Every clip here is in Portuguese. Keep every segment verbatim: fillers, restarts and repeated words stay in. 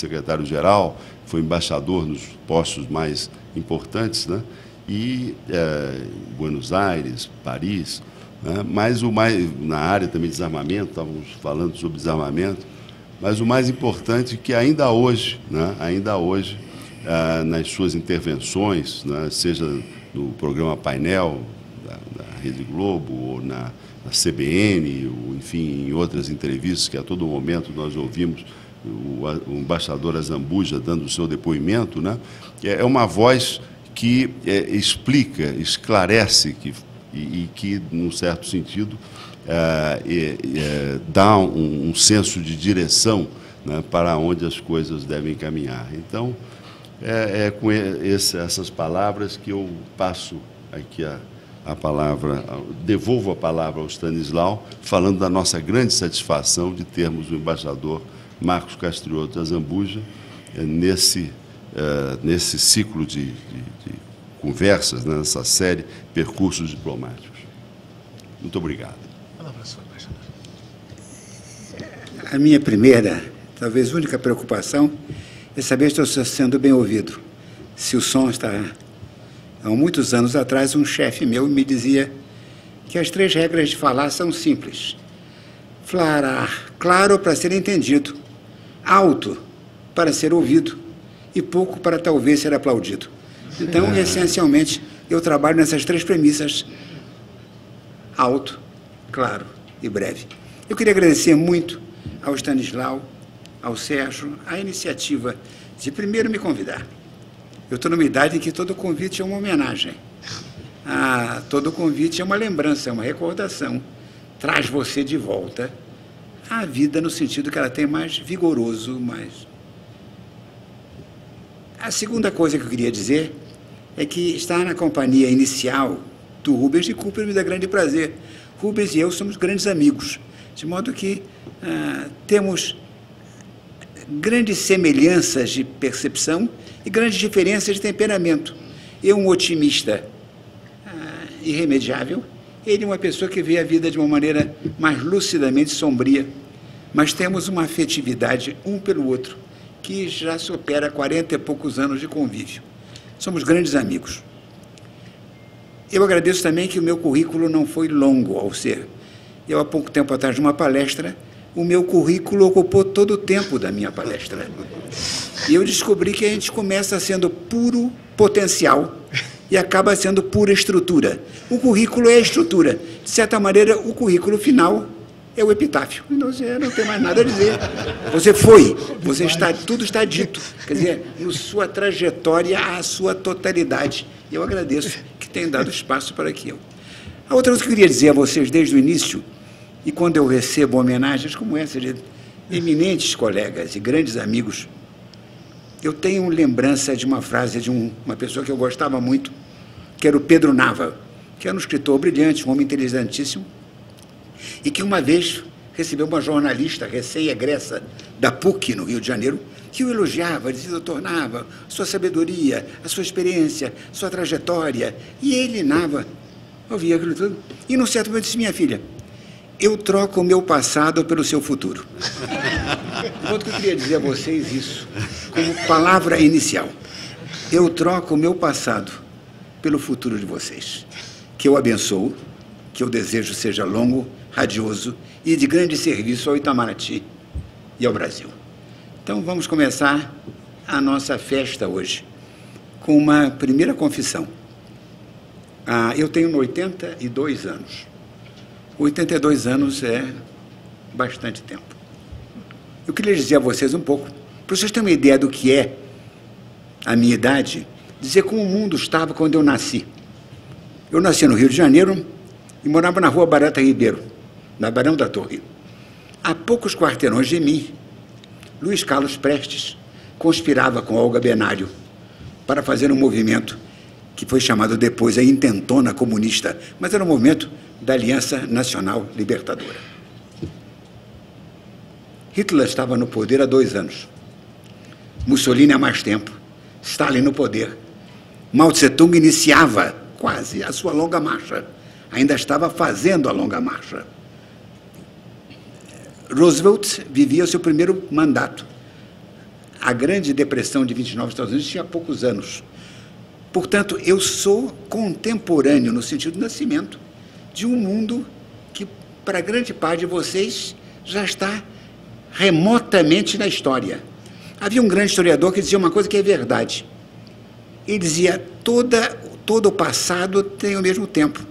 Secretário-geral, foi embaixador nos postos mais importantes, né? E é, Buenos Aires, Paris, né? Mas o mais, na área também de desarmamento, estávamos falando sobre desarmamento, mas o mais importante é que ainda hoje, né? ainda hoje, é, nas suas intervenções, né? Seja no programa Painel, da, da Rede Globo, ou na, na C B N, ou, enfim, em outras entrevistas que a todo momento nós ouvimos, o embaixador Azambuja dando o seu depoimento, né? É uma voz que é, explica, esclarece que, e, e que, num certo sentido, é, é, dá um, um senso de direção, né, para onde as coisas devem caminhar. Então, é, é com esse, essas palavras que eu passo aqui a, a palavra, devolvo a palavra ao Stanislau, falando da nossa grande satisfação de termos o embaixador Marcos Castriotto Azambuja nesse, uh, nesse ciclo de, de, de conversas, né, nessa série Percursos Diplomáticos. Muito obrigado. A minha primeira, talvez única preocupação é saber se estou sendo bem ouvido. Se o som está... Há muitos anos atrás, um chefe meu me dizia que as três regras de falar são simples. Falar claro para ser entendido, alto para ser ouvido e pouco para talvez ser aplaudido. Então, é. essencialmente, eu trabalho nessas três premissas: alto, claro e breve. Eu queria agradecer muito ao Stanislau, ao Sérgio, a iniciativa de primeiro me convidar. Eu estou numa idade em que todo convite é uma homenagem. Ah, todo convite é uma lembrança, é uma recordação. Traz você de volta a vida no sentido que ela tem mais vigoroso, mais... A segunda coisa que eu queria dizer é que estar na companhia inicial do Rubens de Cooper me dá grande prazer. Rubens e eu somos grandes amigos, de modo que ah, temos grandes semelhanças de percepção e grandes diferenças de temperamento. Eu, um otimista ah, irremediável, ele é uma pessoa que vê a vida de uma maneira mais lucidamente sombria, mas temos uma afetividade um pelo outro, que já supera quarenta e poucos anos de convívio. Somos grandes amigos. Eu agradeço também que o meu currículo não foi longo, ao ser. Eu, há pouco tempo atrás, numa palestra, o meu currículo ocupou todo o tempo da minha palestra. E eu descobri que a gente começa sendo puro potencial e acaba sendo pura estrutura. O currículo é a estrutura. De certa maneira, o currículo final é o epitáfio. Então, você não tem mais nada a dizer. Você foi, você está, tudo está dito. Quer dizer, na sua trajetória, a sua totalidade. Eu agradeço que tenha dado espaço para que eu... A outra coisa que eu queria dizer a vocês desde o início, e quando eu recebo homenagens como essa de eminentes colegas e grandes amigos, eu tenho lembrança de uma frase de um, uma pessoa que eu gostava muito, que era o Pedro Nava, que era um escritor brilhante, um homem inteligentíssimo, e que uma vez recebeu uma jornalista recém-egressa da P U C, no Rio de Janeiro, que o elogiava, dizia, doutor Nava, sua sabedoria, a sua experiência, sua trajetória, e ele, Nava, ouvia aquilo tudo, e num certo momento disse, minha filha, eu troco o meu passado pelo seu futuro. Enquanto que eu queria dizer a vocês isso, como palavra inicial, eu troco o meu passado pelo futuro de vocês, que eu abençoo, que eu desejo seja longo, radioso e de grande serviço ao Itamaraty e ao Brasil. Então, vamos começar a nossa festa hoje com uma primeira confissão. Ah, eu tenho oitenta e dois anos. oitenta e dois anos é bastante tempo. Eu queria dizer a vocês um pouco, para vocês terem uma ideia do que é a minha idade, dizer como o mundo estava quando eu nasci. Eu nasci no Rio de Janeiro e morava na Rua Barata Ribeiro, na Barão da Torre. A poucos quarteirões de mim, Luiz Carlos Prestes conspirava com Olga Benário para fazer um movimento que foi chamado depois a Intentona Comunista, mas era um movimento da Aliança Nacional Libertadora. Hitler estava no poder há dois anos, Mussolini há mais tempo, Stalin no poder. Mao Tse-tung iniciava quase a sua longa marcha, ainda estava fazendo a longa marcha. Roosevelt vivia seu primeiro mandato. A Grande Depressão de vinte e nove nos Estados Unidos tinha poucos anos. Portanto, eu sou contemporâneo, no sentido do nascimento, de um mundo que, para grande parte de vocês, já está remotamente na história. Havia um grande historiador que dizia uma coisa que é verdade. Ele dizia, toda, todo o passado tem o mesmo tempo.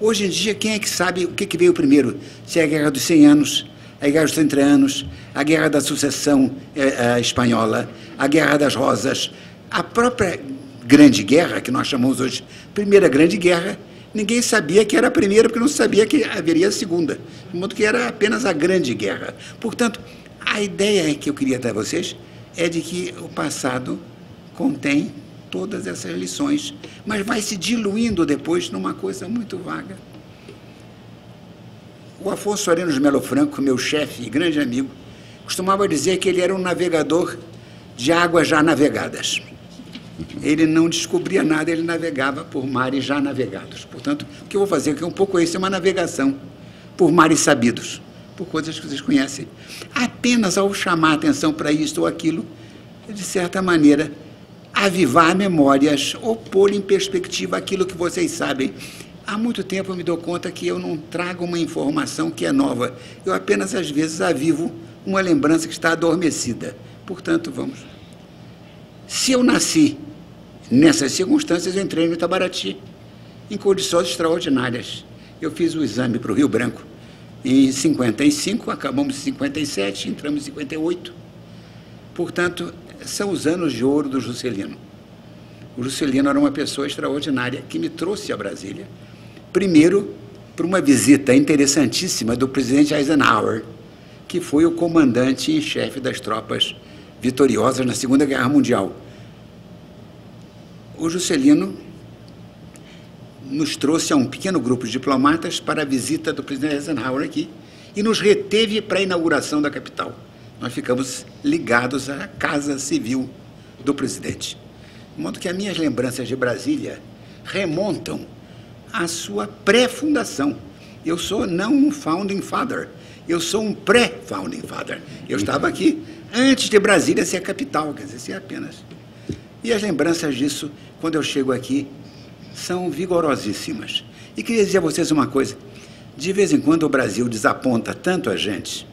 Hoje em dia, quem é que sabe o que veio primeiro? Se é a Guerra dos cem anos, a Guerra dos trinta anos, a Guerra da Sucessão eh, a Espanhola, a Guerra das Rosas, a própria Grande Guerra, que nós chamamos hoje Primeira Grande Guerra, ninguém sabia que era a primeira, porque não sabia que haveria a segunda, de modo que era apenas a Grande Guerra. Portanto, a ideia que eu queria dar a vocês é de que o passado contém todas essas lições, mas vai se diluindo depois numa coisa muito vaga. O Afonso Arena de Melo Franco, meu chefe e grande amigo, costumava dizer que ele era um navegador de águas já navegadas. Ele não descobria nada, ele navegava por mares já navegados. Portanto, o que eu vou fazer aqui é um pouco isso, é uma navegação por mares sabidos, por coisas que vocês conhecem. Apenas ao chamar a atenção para isto ou aquilo, de certa maneira, avivar memórias ou pôr em perspectiva aquilo que vocês sabem. Há muito tempo eu me dou conta que eu não trago uma informação que é nova. Eu apenas, às vezes, avivo uma lembrança que está adormecida. Portanto, vamos. Se eu nasci nessas circunstâncias, eu entrei no Itabaraty, em condições extraordinárias. Eu fiz o exame para o Rio Branco em cinquenta e cinco, acabamos em cinquenta e sete, entramos em cinquenta e oito. Portanto, são os anos de ouro do Juscelino. O Juscelino era uma pessoa extraordinária que me trouxe a Brasília, primeiro por uma visita interessantíssima do presidente Eisenhower, que foi o comandante em chefe das tropas vitoriosas na Segunda Guerra Mundial. O Juscelino nos trouxe a um pequeno grupo de diplomatas para a visita do presidente Eisenhower aqui e nos reteve para a inauguração da capital. Nós ficamos ligados à Casa Civil do presidente. De modo que as minhas lembranças de Brasília remontam à sua pré-fundação. Eu sou não um founding father, eu sou um pré-founding father. Eu estava aqui antes de Brasília ser a capital, quer dizer, ser apenas. E as lembranças disso, quando eu chego aqui, são vigorosíssimas. E queria dizer a vocês uma coisa. De vez em quando o Brasil desaponta tanto a gente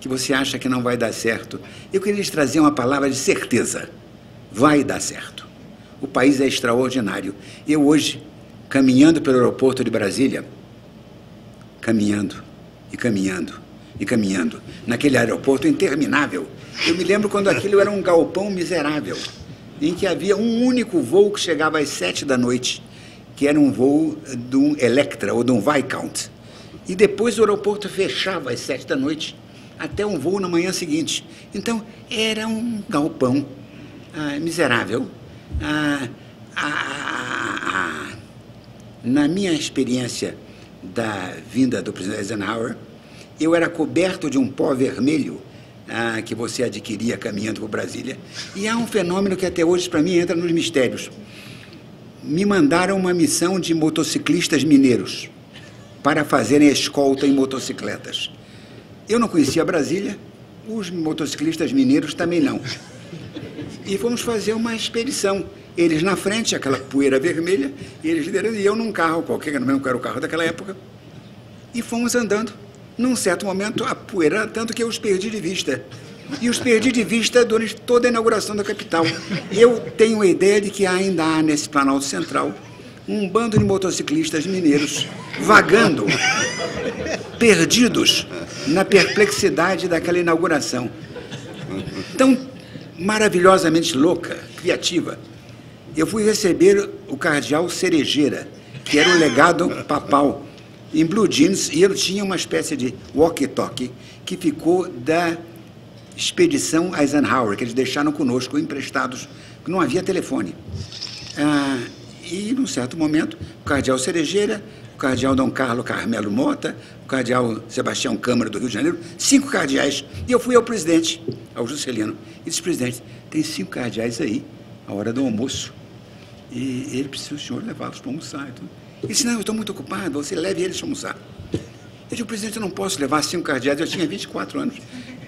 que você acha que não vai dar certo. Eu queria lhes trazer uma palavra de certeza. Vai dar certo. O país é extraordinário. Eu hoje, caminhando pelo aeroporto de Brasília, caminhando e caminhando e caminhando, naquele aeroporto interminável, eu me lembro quando aquilo era um galpão miserável, em que havia um único voo que chegava às sete da noite, que era um voo de um Electra ou de um Viscount. E depois o aeroporto fechava às sete da noite, até um voo na manhã seguinte. Então, era um galpão Ah, miserável. Ah, ah, ah, ah. Na minha experiência da vinda do presidente Eisenhower, eu era coberto de um pó vermelho ah, que você adquiria caminhando por Brasília. E há um fenômeno que até hoje, para mim, entra nos mistérios. Me mandaram uma missão de motociclistas mineiros para fazerem escolta em motocicletas. Eu não conhecia Brasília, os motociclistas mineiros também não. E fomos fazer uma expedição. Eles na frente, aquela poeira vermelha, e eles liderando, e eu num carro qualquer, que eu não lembro qual era o carro daquela época. E fomos andando. Num certo momento, a poeira era tanto que eu os perdi de vista. E os perdi de vista durante toda a inauguração da capital. Eu tenho a ideia de que ainda há nesse Planalto Central um bando de motociclistas mineiros vagando, perdidos na perplexidade daquela inauguração. Então, maravilhosamente louca, criativa, eu fui receber o cardeal Cerejeira, que era o legado papal, em blue jeans, e ele tinha uma espécie de walkie-talkie que ficou da expedição Eisenhower, que eles deixaram conosco, emprestados, que não havia telefone. Ah, e, num certo momento, o cardeal Cerejeira, o cardeal Dom Carlo Carmelo Mota, o cardeal Sebastião Câmara do Rio de Janeiro, cinco cardeais, e eu fui ao presidente, ao Juscelino, e disse, presidente, tem cinco cardeais aí, a hora do almoço, e ele precisa o senhor levá-los para almoçar. Então. Ele disse, não, eu estou muito ocupado, você leve eles para almoçar. Eu disse, presidente, eu não posso levar cinco cardeais, eu tinha vinte e quatro anos,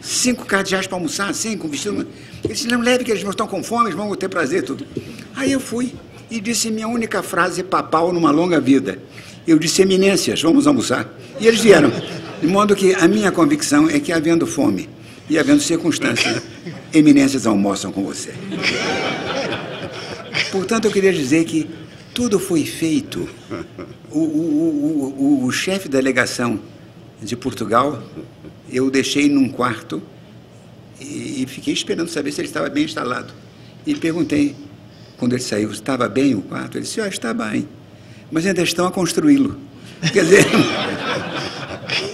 cinco cardeais para almoçar, assim, com vestido. Eles não leve que eles não estão com fome, eles vão ter prazer, tudo. Aí eu fui e disse minha única frase papal numa longa vida. Eu disse, eminências, vamos almoçar. E eles vieram. De modo que a minha convicção é que, havendo fome e havendo circunstância, eminências almoçam com você. Portanto, eu queria dizer que tudo foi feito. O, o, o, o, o chefe da delegação de Portugal, eu o deixei num quarto e, e fiquei esperando saber se ele estava bem instalado. E perguntei, quando ele saiu, estava bem o quarto? Ele disse, ah, está bem, mas ainda estão a construí-lo. Quer dizer,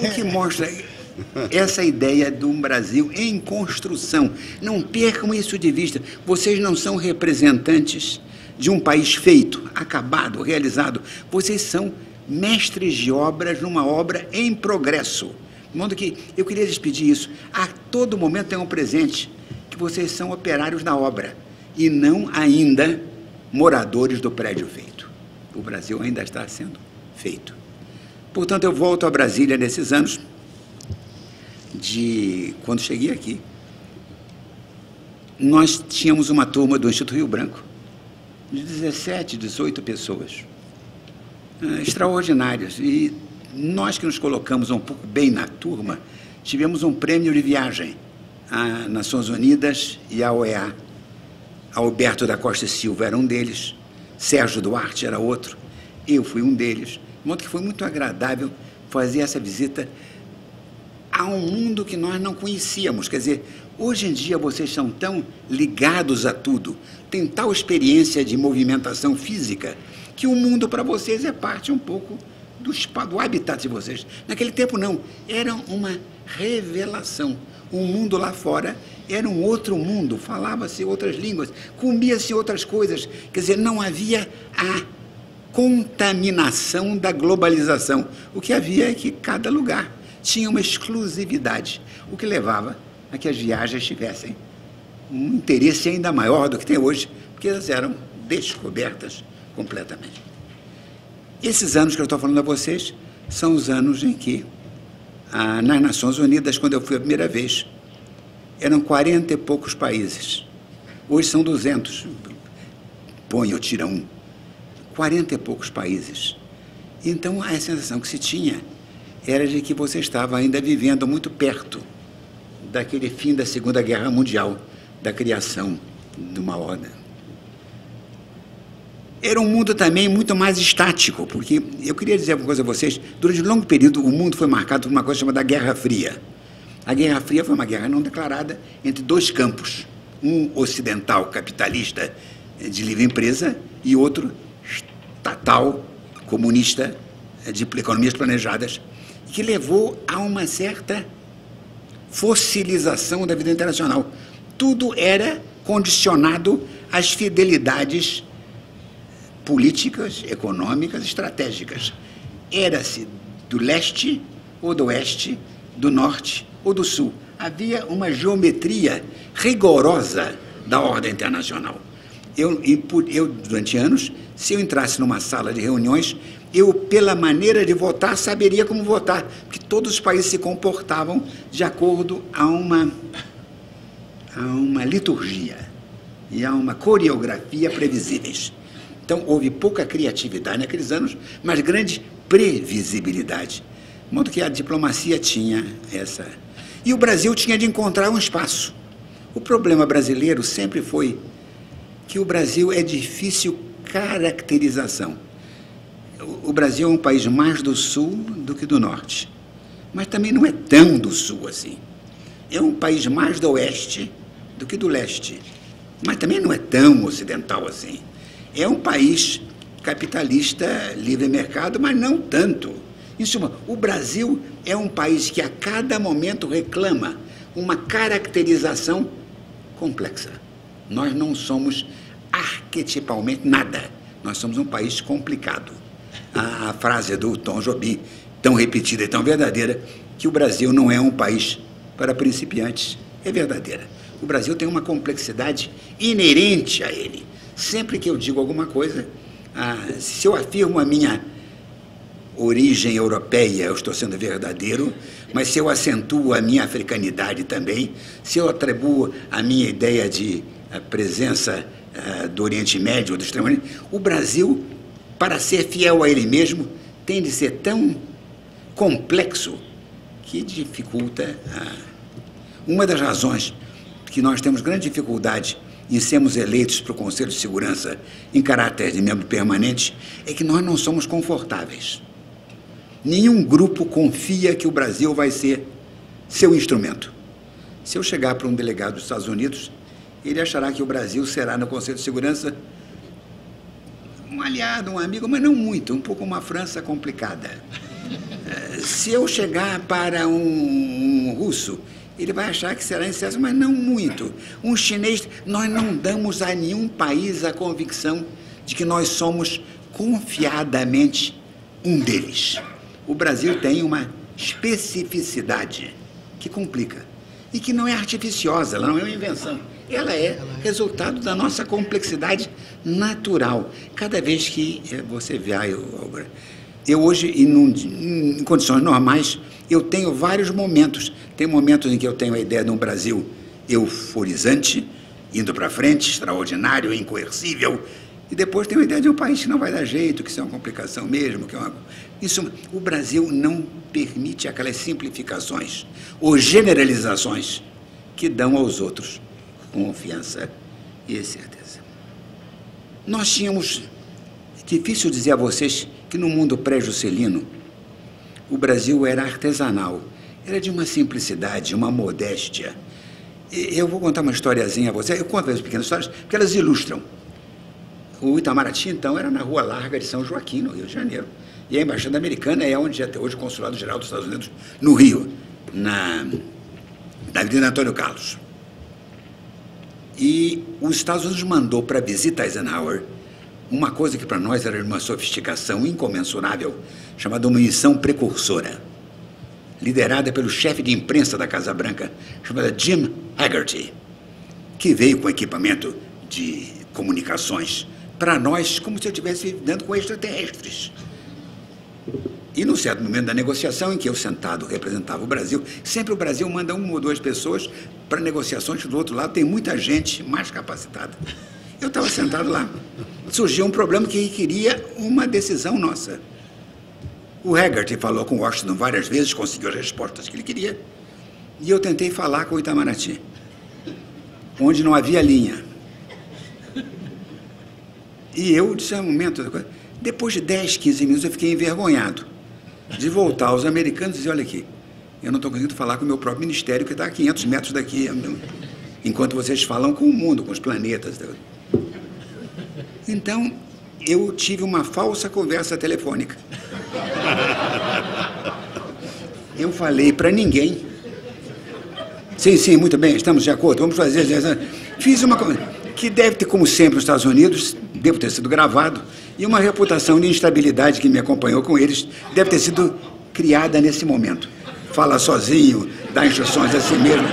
o que mostra essa ideia de um Brasil em construção. Não percam isso de vista. Vocês não são representantes de um país feito, acabado, realizado. Vocês são mestres de obras numa obra em progresso. De modo que eu queria lhes pedir isso. A todo momento tenham presente que vocês são operários da obra e não ainda moradores do prédio feito. O Brasil ainda está sendo feito. Portanto, eu volto a Brasília nesses anos, de quando cheguei aqui, nós tínhamos uma turma do Instituto Rio Branco, de dezessete, dezoito pessoas, extraordinárias, e nós que nos colocamos um pouco bem na turma, tivemos um prêmio de viagem às Nações Unidas e à O E A. Alberto da Costa e Silva era um deles, Sérgio Duarte era outro, eu fui um deles, de modo que foi muito agradável fazer essa visita a um mundo que nós não conhecíamos. Quer dizer, hoje em dia vocês são tão ligados a tudo, tem tal experiência de movimentação física, que o mundo para vocês é parte um pouco do, do habitat de vocês. Naquele tempo não, era uma revelação. O mundo lá fora era um outro mundo, falava-se outras línguas, comia-se outras coisas, quer dizer, não havia a contaminação da globalização. O que havia é que cada lugar tinha uma exclusividade, o que levava a que as viagens tivessem um interesse ainda maior do que tem hoje, porque elas eram descobertas completamente. Esses anos que eu estou falando a vocês são os anos em que Ah, nas Nações Unidas, quando eu fui a primeira vez, eram quarenta e poucos países. Hoje são duzentos. Põe ou tira um. quarenta e poucos países. Então, a sensação que se tinha era de que você estava ainda vivendo muito perto daquele fim da Segunda Guerra Mundial, da criação de uma ordem. Era um mundo também muito mais estático, porque eu queria dizer uma coisa a vocês, durante um longo período o mundo foi marcado por uma coisa chamada Guerra Fria. A Guerra Fria foi uma guerra não declarada entre dois campos, um ocidental capitalista de livre empresa e outro estatal comunista de economias planejadas, que levou a uma certa fossilização da vida internacional. Tudo era condicionado às fidelidades políticas, econômicas, estratégicas. Era-se do leste ou do oeste, do norte ou do sul. Havia uma geometria rigorosa da ordem internacional. Eu, e por, eu, durante anos, se eu entrasse numa sala de reuniões, eu, pela maneira de votar, saberia como votar, porque todos os países se comportavam de acordo a uma, a uma liturgia e a uma coreografia previsíveis. Então, houve pouca criatividade naqueles anos, mas grande previsibilidade. De modo que a diplomacia tinha essa. E o Brasil tinha de encontrar um espaço. O problema brasileiro sempre foi que o Brasil é de difícil caracterização. O Brasil é um país mais do sul do que do norte, mas também não é tão do sul assim. É um país mais do oeste do que do leste, mas também não é tão ocidental assim. É um país capitalista, livre mercado, mas não tanto. Em suma, o Brasil é um país que a cada momento reclama uma caracterização complexa. Nós não somos arquetipalmente nada. Nós somos um país complicado. A, a frase do Tom Jobim, tão repetida e tão verdadeira, que o Brasil não é um país para principiantes, é verdadeira. O Brasil tem uma complexidade inerente a ele. Sempre que eu digo alguma coisa, ah, se eu afirmo a minha origem europeia, eu estou sendo verdadeiro, mas se eu acentuo a minha africanidade também, se eu atribuo a minha ideia de presença uh, do Oriente Médio, do Extremo Oriente, o Brasil, para ser fiel a ele mesmo, tem de ser tão complexo que dificulta. Uh, uma das razões que nós temos grande dificuldade em sermos eleitos para o Conselho de Segurança em caráter de membro permanente é que nós não somos confortáveis. Nenhum grupo confia que o Brasil vai ser seu instrumento. Se eu chegar para um delegado dos Estados Unidos, ele achará que o Brasil será no Conselho de Segurança um aliado, um amigo, mas não muito, um pouco uma França complicada. Se eu chegar para um, um russo, ele vai achar que será incesso, mas não muito. Um chinês, nós não damos a nenhum país a convicção de que nós somos confiadamente um deles. O Brasil tem uma especificidade que complica e que não é artificiosa, ela não é uma invenção. Ela é resultado da nossa complexidade natural. Cada vez que você vê a obra... Eu hoje, em, em condições normais, eu tenho vários momentos. Tem momentos em que eu tenho a ideia de um Brasil euforizante, indo para frente, extraordinário, incoercível, e depois tenho a ideia de um país que não vai dar jeito, que isso é uma complicação mesmo. Que é uma... Isso, o Brasil não permite aquelas simplificações ou generalizações que dão aos outros confiança e certeza. Nós tínhamos... Difícil dizer a vocês que no mundo pré-juscelino o Brasil era artesanal, era de uma simplicidade, uma modéstia. E eu vou contar uma historiazinha a vocês, eu conto as pequenas histórias porque elas ilustram. O Itamaraty, então, era na Rua Larga de São Joaquim, no Rio de Janeiro, e a Embaixada Americana é onde até hoje o Consulado-Geral dos Estados Unidos, no Rio, na, na Avenida Antônio Carlos. E os Estados Unidos mandou para visita Eisenhower uma coisa que para nós era uma sofisticação incomensurável, chamada uma missão precursora, liderada pelo chefe de imprensa da Casa Branca, chamada Jim Haggerty, que veio com equipamento de comunicações, para nós, como se eu estivesse lidando com extraterrestres. E num certo momento da negociação, em que eu sentado representava o Brasil, sempre o Brasil manda uma ou duas pessoas para negociações que do outro lado tem muita gente mais capacitada. Eu estava sentado lá. Surgiu um problema que requeria uma decisão nossa. O Haggerty falou com Washington várias vezes, conseguiu as respostas que ele queria, e eu tentei falar com o Itamaraty, onde não havia linha. E eu disse, um momento, depois de dez, quinze minutos, eu fiquei envergonhado de voltar aos americanos e dizer, olha aqui, eu não estou conseguindo falar com o meu próprio ministério, que está a quinhentos metros daqui, enquanto vocês falam com o mundo, com os planetas. Então, eu tive uma falsa conversa telefônica. Eu falei para ninguém. Sim, sim, muito bem, estamos de acordo, vamos fazer... Fiz uma conversa, que deve ter, como sempre nos Estados Unidos, deve ter sido gravado, e uma reputação de instabilidade que me acompanhou com eles deve ter sido criada nesse momento. Fala sozinho, dá instruções a si mesmo.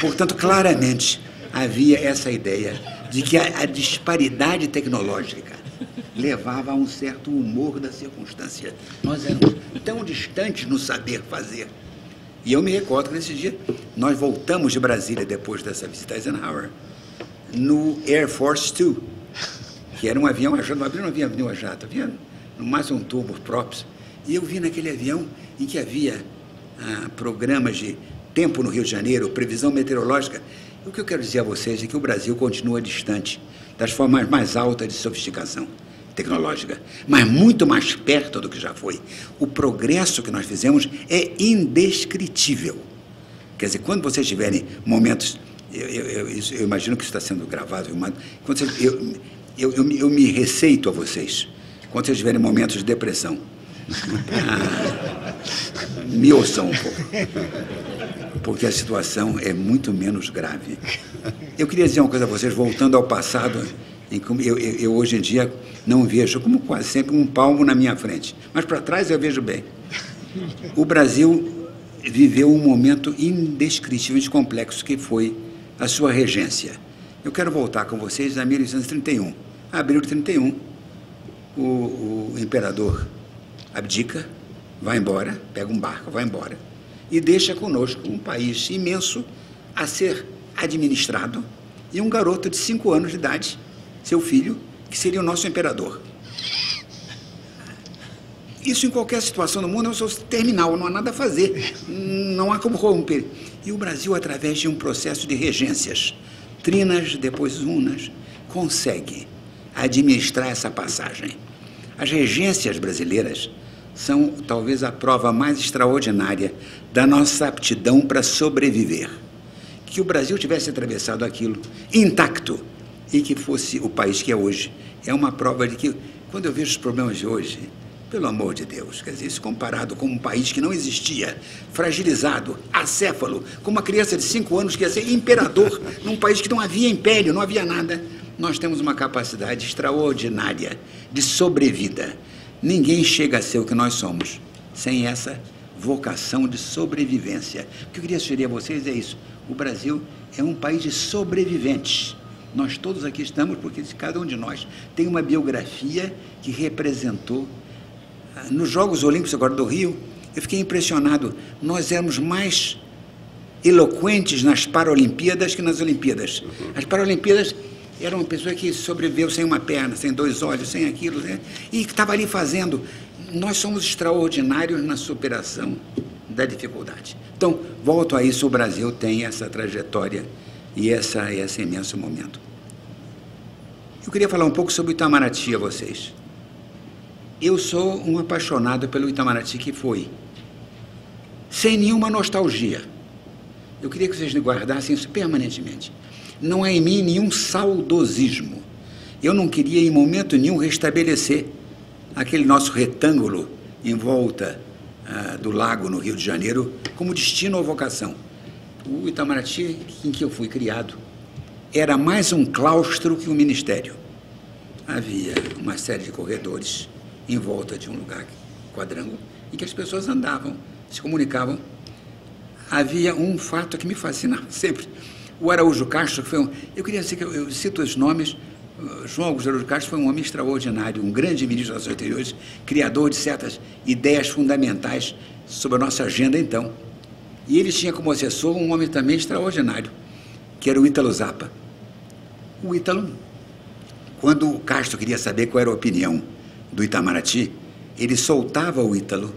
Portanto, claramente, havia essa ideia de que a, a disparidade tecnológica levava a um certo humor da circunstância. Nós éramos tão distantes no saber fazer. E eu me recordo que nesse dia, nós voltamos de Brasília, depois dessa visita a Eisenhower, no Air Force Two, que era um avião a jato, não havia avião a jato, havia no máximo um turbo props. E eu vi naquele avião em que havia ah, programas de tempo no Rio de Janeiro, previsão meteorológica. O que eu quero dizer a vocês é que o Brasil continua distante das formas mais altas de sofisticação tecnológica, mas muito mais perto do que já foi. O progresso que nós fizemos é indescritível. Quer dizer, quando vocês tiverem momentos... Eu, eu, eu, eu imagino que isso está sendo gravado, filmado. Quando vocês, eu, eu, eu, eu me receito a vocês, quando vocês tiverem momentos de depressão. Ah, me ouçam um pouco. Porque a situação é muito menos grave. Eu queria dizer uma coisa a vocês, voltando ao passado, em que eu, eu, eu hoje em dia não vejo, como quase sempre, um palmo na minha frente. Mas para trás eu vejo bem. O Brasil viveu um momento indescritível e complexo que foi a sua regência. Eu quero voltar com vocês a mil novecentos e trinta e um. Abril de trinta e um, o, o imperador abdica, vai embora, pega um barco, vai embora, e deixa conosco um país imenso a ser administrado e um garoto de cinco anos de idade, seu filho, que seria o nosso imperador. Isso em qualquer situação do mundo é um processo terminal, não há nada a fazer, não há como romper. E o Brasil, através de um processo de regências, trinas, depois unas, consegue administrar essa passagem. As regências brasileiras são talvez a prova mais extraordinária da nossa aptidão para sobreviver. Que o Brasil tivesse atravessado aquilo intacto e que fosse o país que é hoje, é uma prova de que, quando eu vejo os problemas de hoje, pelo amor de Deus, quer dizer, isso comparado com um país que não existia, fragilizado, acéfalo, com uma criança de cinco anos que ia ser imperador, num país que não havia império, não havia nada, nós temos uma capacidade extraordinária de sobrevida. Ninguém chega a ser o que nós somos sem essa vocação de sobrevivência. O que eu queria sugerir a vocês é isso. O Brasil é um país de sobreviventes. Nós todos aqui estamos porque cada um de nós tem uma biografia que representou. Nos Jogos Olímpicos agora do Rio, eu fiquei impressionado. Nós éramos mais eloquentes nas Paralimpíadas que nas Olimpíadas. As Paralimpíadas era uma pessoa que sobreviveu sem uma perna, sem dois olhos, sem aquilo, né? E que estava ali fazendo. Nós somos extraordinários na superação da dificuldade. Então, volto a isso, o Brasil tem essa trajetória e essa, esse imenso momento. Eu queria falar um pouco sobre o Itamaraty a vocês. Eu sou um apaixonado pelo Itamaraty que foi, sem nenhuma nostalgia. Eu queria que vocês guardassem isso permanentemente. Não há em mim nenhum saudosismo. Eu não queria, em momento nenhum, restabelecer aquele nosso retângulo em volta ah, do lago, no Rio de Janeiro, como destino ou vocação. O Itamaraty, em que eu fui criado, era mais um claustro que um ministério. Havia uma série de corredores em volta de um lugar quadrângulo em que as pessoas andavam, se comunicavam. Havia um fato que me fascinava sempre. O Araújo Castro, que foi um... Eu queria dizer que eu, eu cito os nomes. João Augusto Araújo Castro foi um homem extraordinário, um grande ministro das Relações Exteriores, criador de certas ideias fundamentais sobre a nossa agenda, então. E ele tinha como assessor um homem também extraordinário, que era o Ítalo Zappa. O Ítalo, quando o Castro queria saber qual era a opinião do Itamaraty, ele soltava o Ítalo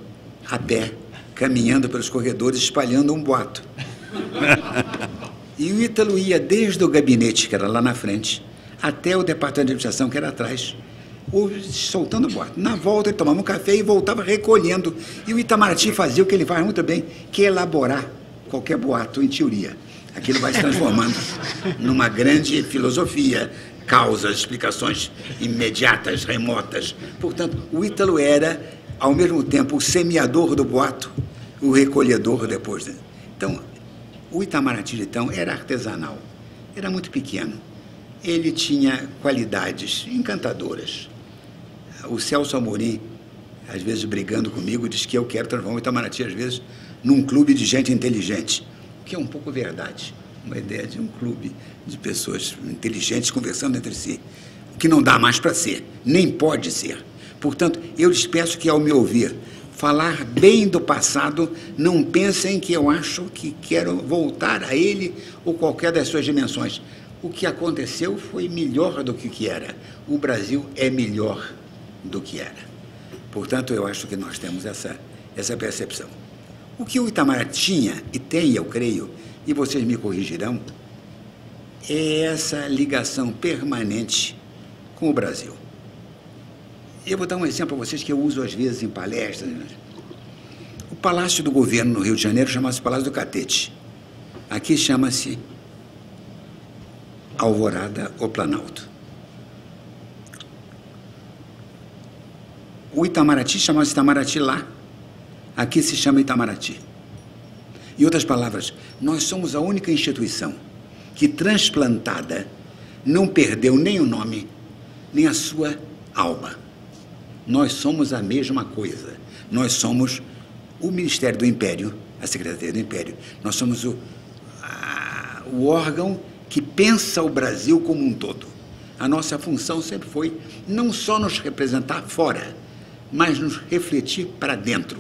a pé, caminhando pelos corredores, espalhando um boato. E o Ítalo ia desde o gabinete, que era lá na frente, até o departamento de administração, que era atrás, soltando o boato. Na volta, ele tomava um café e voltava recolhendo. E o Itamaraty fazia o que ele faz muito bem, que é elaborar qualquer boato em teoria. Aquilo vai se transformando numa grande filosofia, causas, explicações imediatas, remotas. Portanto, o Ítalo era, ao mesmo tempo, o semeador do boato, o recolhedor depois. Então, o Itamaraty, então, era artesanal, era muito pequeno. Ele tinha qualidades encantadoras. O Celso Amorim, às vezes brigando comigo, diz que eu quero transformar o Itamaraty, às vezes, num clube de gente inteligente, o que é um pouco verdade, uma ideia de um clube de pessoas inteligentes conversando entre si, o que não dá mais para ser, nem pode ser. Portanto, eu lhes peço que, ao me ouvir falar bem do passado, não pensem que eu acho que quero voltar a ele ou qualquer das suas dimensões. O que aconteceu foi melhor do que o que era. O Brasil é melhor do que era. Portanto, eu acho que nós temos essa, essa percepção. O que o Itamaraty tinha, e tem, eu creio, e vocês me corrigirão, é essa ligação permanente com o Brasil. Eu vou dar um exemplo para vocês que eu uso às vezes em palestras. O Palácio do Governo no Rio de Janeiro chama-se Palácio do Catete. Aqui chama-se Alvorada ou Planalto. O Itamaraty chama-se Itamaraty lá. Aqui se chama Itamaraty. Em outras palavras, nós somos a única instituição que, transplantada, não perdeu nem o nome, nem a sua alma. Nós somos a mesma coisa. Nós somos o Ministério do Império, a Secretaria do Império. Nós somos o, a, o órgão que pensa o Brasil como um todo. A nossa função sempre foi não só nos representar fora, mas nos refletir para dentro.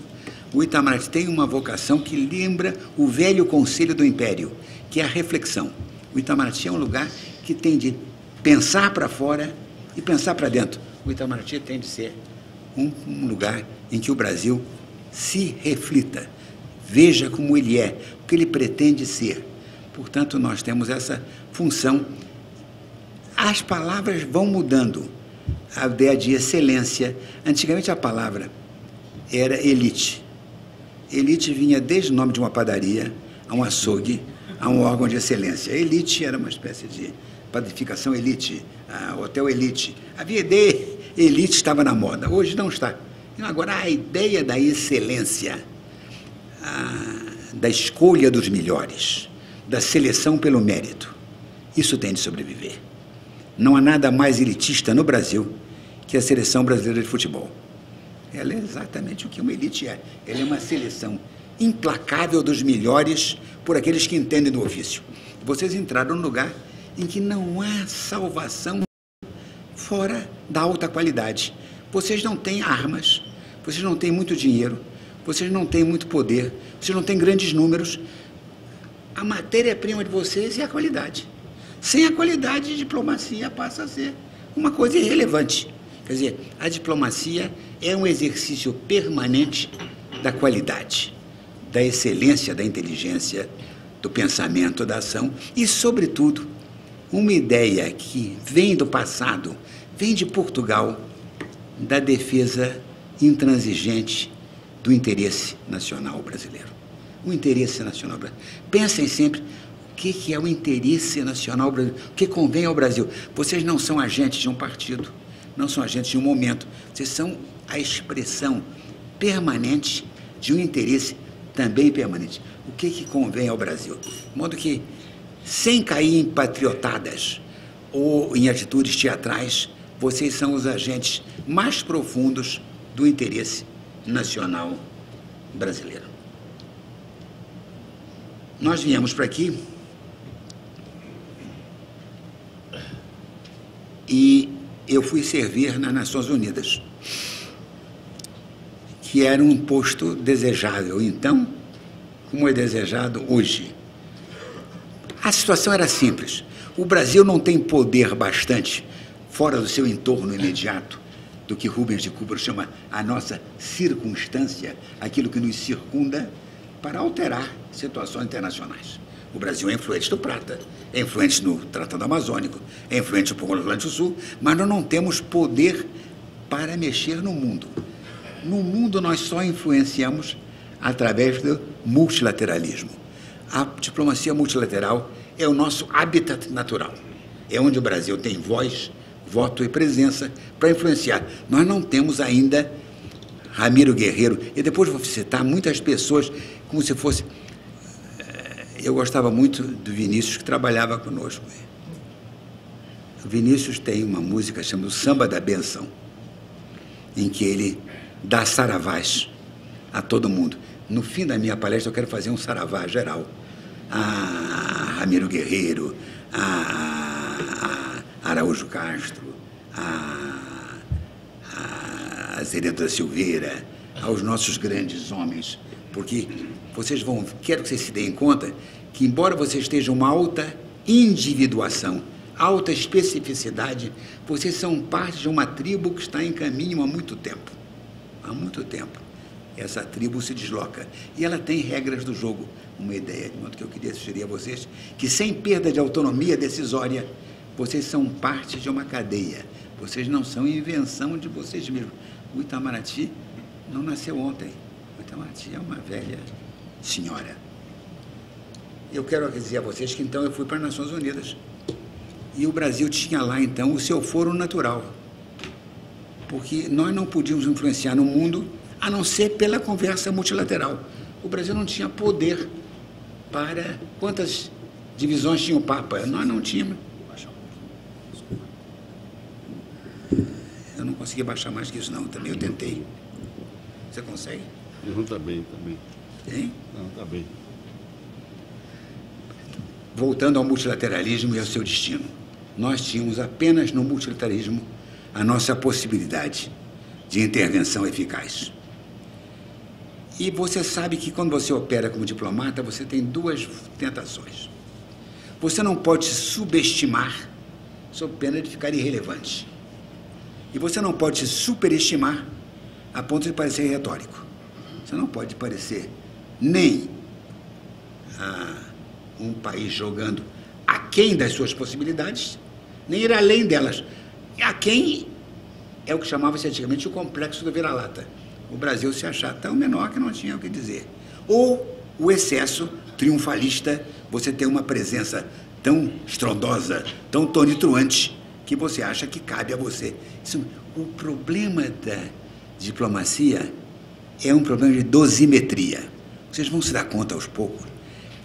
O Itamaraty tem uma vocação que lembra o velho conselho do Império, que é a reflexão. O Itamaraty é um lugar que tem de pensar para fora e pensar para dentro. O Itamaraty tem de ser um, um lugar em que o Brasil se reflita, veja como ele é, o que ele pretende ser. Portanto, nós temos essa função. As palavras vão mudando. A ideia de excelência, antigamente a palavra era elite. Elite vinha desde o nome de uma padaria, a um açougue, a um órgão de excelência. Elite era uma espécie de padificação elite, hotel elite. Havia ideia, elite estava na moda, hoje não está. Agora, a ideia da excelência, a, da escolha dos melhores, da seleção pelo mérito, isso tem de sobreviver. Não há nada mais elitista no Brasil que a seleção brasileira de futebol. Ela é exatamente o que uma elite é. Ela é uma seleção implacável dos melhores por aqueles que entendem do ofício. Vocês entraram num lugar em que não há salvação fora da alta qualidade. Vocês não têm armas, vocês não têm muito dinheiro, vocês não têm muito poder, vocês não têm grandes números. A matéria-prima de vocês é a qualidade. Sem a qualidade, a diplomacia passa a ser uma coisa irrelevante. Quer dizer, a diplomacia é um exercício permanente da qualidade, da excelência, da inteligência, do pensamento, da ação e, sobretudo, uma ideia que vem do passado, vem de Portugal, da defesa intransigente do interesse nacional brasileiro. O interesse nacional brasileiro. Pensem sempre o que é o interesse nacional brasileiro, o que convém ao Brasil. Vocês não são agentes de um partido, não são agentes de um momento, vocês são a expressão permanente de um interesse também permanente. O que, que convém ao Brasil? De modo que, sem cair em patriotadas ou em atitudes teatrais, vocês são os agentes mais profundos do interesse nacional brasileiro. Nós viemos para aqui e eu fui servir nas Nações Unidas, que era um posto desejável então, como é desejado hoje. A situação era simples. O Brasil não tem poder bastante fora do seu entorno imediato, do que Rubens de Cubro chama a nossa circunstância, aquilo que nos circunda, para alterar situações internacionais. O Brasil é influente do Prata, é influente no Tratado Amazônico, é influente no Polo Atlântico Sul, mas nós não temos poder para mexer no mundo. No mundo nós só influenciamos através do multilateralismo. A diplomacia multilateral é o nosso habitat natural, é onde o Brasil tem voz, voto e presença para influenciar. Nós não temos ainda Ramiro Guerreiro, e depois vou citar muitas pessoas como se fosse... Eu gostava muito do Vinícius, que trabalhava conosco. O Vinícius tem uma música chamada Samba da Benção, em que ele dá saravás a todo mundo. No fim da minha palestra eu quero fazer um saravá geral. Ah, Ramiro Guerreiro, ah, Araújo Castro, a, a Zereda Silveira, aos nossos grandes homens, porque vocês vão, quero que vocês se deem conta que, embora vocês tenham uma alta individuação, alta especificidade, vocês são parte de uma tribo que está em caminho há muito tempo. Há muito tempo. Essa tribo se desloca e ela tem regras do jogo. Uma ideia, de modo que eu queria sugerir a vocês, que sem perda de autonomia decisória, vocês são parte de uma cadeia, vocês não são invenção de vocês mesmos. O Itamaraty não nasceu ontem, o Itamaraty é uma velha senhora. Eu quero dizer a vocês que então eu fui para as Nações Unidas e o Brasil tinha lá então o seu foro natural, porque nós não podíamos influenciar no mundo a não ser pela conversa multilateral. O Brasil não tinha poder para... Quantas divisões tinha o Papa? Nós não tínhamos. Eu não consegui baixar mais que isso, não. Também eu tentei. Você consegue? Não, está bem, está bem. Hein? Não, está bem. Voltando ao multilateralismo e ao seu destino. Nós tínhamos apenas no multilateralismo a nossa possibilidade de intervenção eficaz. E você sabe que quando você opera como diplomata, você tem duas tentações. Você não pode se subestimar, sob pena de ficar irrelevante. E você não pode se superestimar a ponto de parecer retórico. Você não pode parecer nem ah, um país jogando aquém das suas possibilidades, nem ir além delas. Aquém é o que chamava-se antigamente o complexo do vira-lata. O Brasil se achar tão menor que não tinha o que dizer. Ou o excesso triunfalista, você tem uma presença tão estrondosa, tão tonitruante, que você acha que cabe a você. Isso, o problema da diplomacia é um problema de dosimetria. Vocês vão se dar conta aos poucos,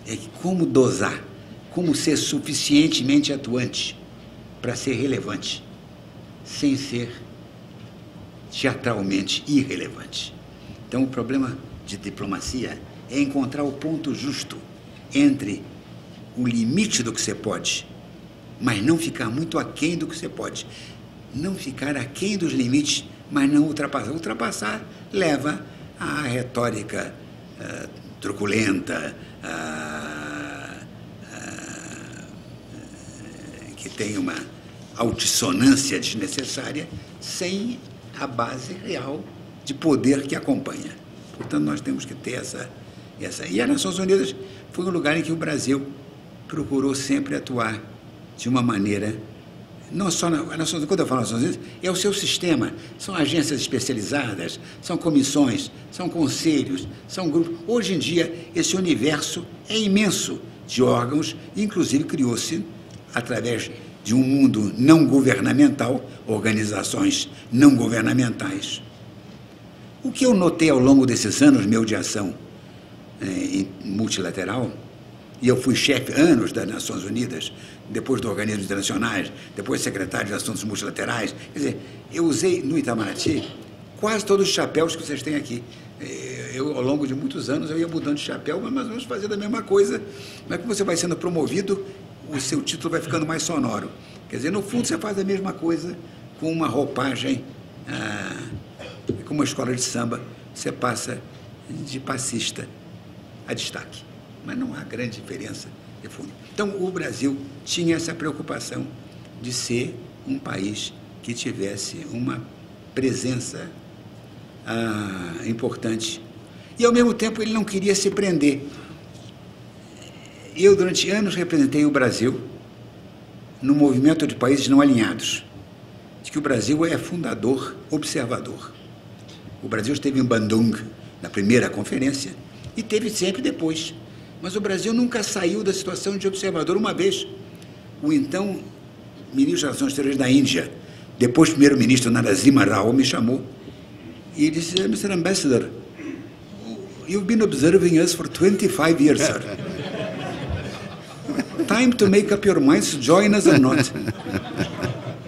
é que como dosar, como ser suficientemente atuante para ser relevante, sem ser teatralmente irrelevante. Então, o problema de diplomacia é encontrar o ponto justo entre o limite do que você pode, mas não ficar muito aquém do que você pode. Não ficar aquém dos limites, mas não ultrapassar. Ultrapassar leva à retórica uh, truculenta, uh, uh, que tem uma altissonância desnecessária, sem a base real de poder que acompanha. Portanto, nós temos que ter essa... essa. E as Nações Unidas foi um lugar em que o Brasil procurou sempre atuar de uma maneira... Não só na, Nações, quando eu falo Nações Unidas, é o seu sistema. São agências especializadas, são comissões, são conselhos, são grupos. Hoje em dia, esse universo é imenso de órgãos, inclusive criou-se, através de um mundo não governamental, organizações não governamentais. O que eu notei ao longo desses anos, meu de ação eh, multilateral, e eu fui chefe anos das Nações Unidas, depois do organismos internacionais, depois secretário de assuntos multilaterais, quer dizer, eu usei no Itamaraty quase todos os chapéus que vocês têm aqui. Eu, ao longo de muitos anos, eu ia mudando de chapéu, mas nós vamos fazer a mesma coisa. Mas como você vai sendo promovido, o seu título vai ficando mais sonoro. Quer dizer, no fundo, você faz a mesma coisa com uma roupagem, ah, com uma escola de samba, você passa de passista a destaque. Mas não há grande diferença de fundo. Então, o Brasil tinha essa preocupação de ser um país que tivesse uma presença ah, importante. E, ao mesmo tempo, ele não queria se prender. Eu, durante anos, representei o Brasil no movimento de países não alinhados, de que o Brasil é fundador, observador. O Brasil esteve em Bandung, na primeira conferência, e teve sempre depois. Mas o Brasil nunca saiu da situação de observador. Uma vez, o então ministro das Relações Exteriores da Índia, depois primeiro-ministro Narasimha Rao, me chamou e disse: mister Ambassador, you've been observing us for twenty-five years, sir. Time to make up your minds, join us or not.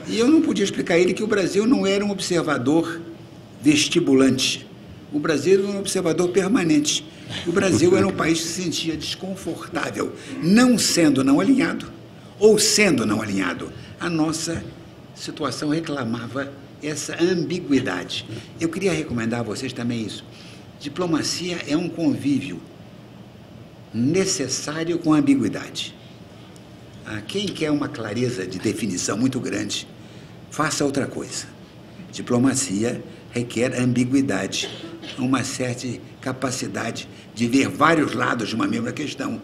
E eu não podia explicar a ele que o Brasil não era um observador vestibulante. O Brasil era um observador permanente. O Brasil era um país que se sentia desconfortável, não sendo não alinhado, ou sendo não alinhado. A nossa situação reclamava essa ambiguidade. Eu queria recomendar a vocês também isso. Diplomacia é um convívio necessário com ambiguidade. Quem quer uma clareza de definição muito grande, faça outra coisa. Diplomacia requer ambiguidade, uma certa capacidade de ver vários lados de uma mesma questão,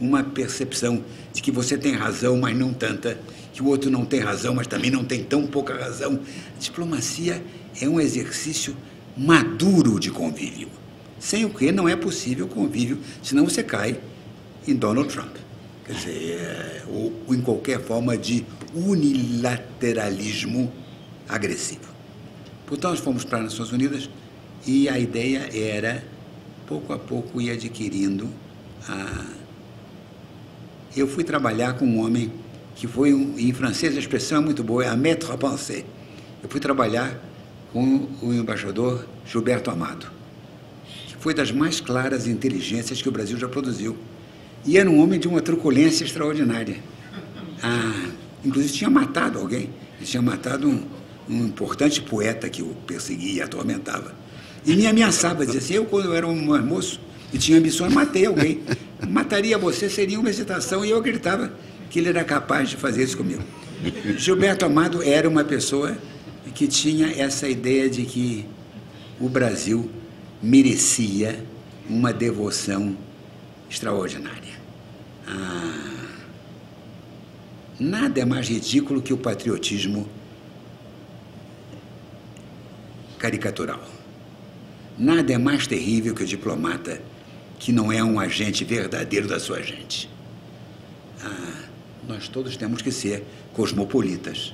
uma percepção de que você tem razão, mas não tanta, que o outro não tem razão, mas também não tem tão pouca razão. A diplomacia é um exercício maduro de convívio, sem o que não é possível convívio, senão você cai em Donald Trump. Quer dizer, ou em qualquer forma de unilateralismo agressivo. Então, nós fomos para as Nações Unidas e a ideia era, pouco a pouco, ir adquirindo a... Eu fui trabalhar com um homem que foi, um, em francês a expressão é muito boa, é a maître à penser. Eu fui trabalhar com o embaixador Gilberto Amado, que foi das mais claras inteligências que o Brasil já produziu. E era um homem de uma truculência extraordinária. Ah, inclusive tinha matado alguém, ele tinha matado um, um importante poeta que o perseguia e atormentava. E me ameaçava, dizia assim, eu quando eu era um moço e tinha ambições, matei alguém. Mataria você, seria uma excitação, e eu gritava que ele era capaz de fazer isso comigo. Gilberto Amado era uma pessoa que tinha essa ideia de que o Brasil merecia uma devoção extraordinária. Ah, nada é mais ridículo que o patriotismo caricatural. Nada é mais terrível que o diplomata que não é um agente verdadeiro da sua gente. Ah, nós todos temos que ser cosmopolitas,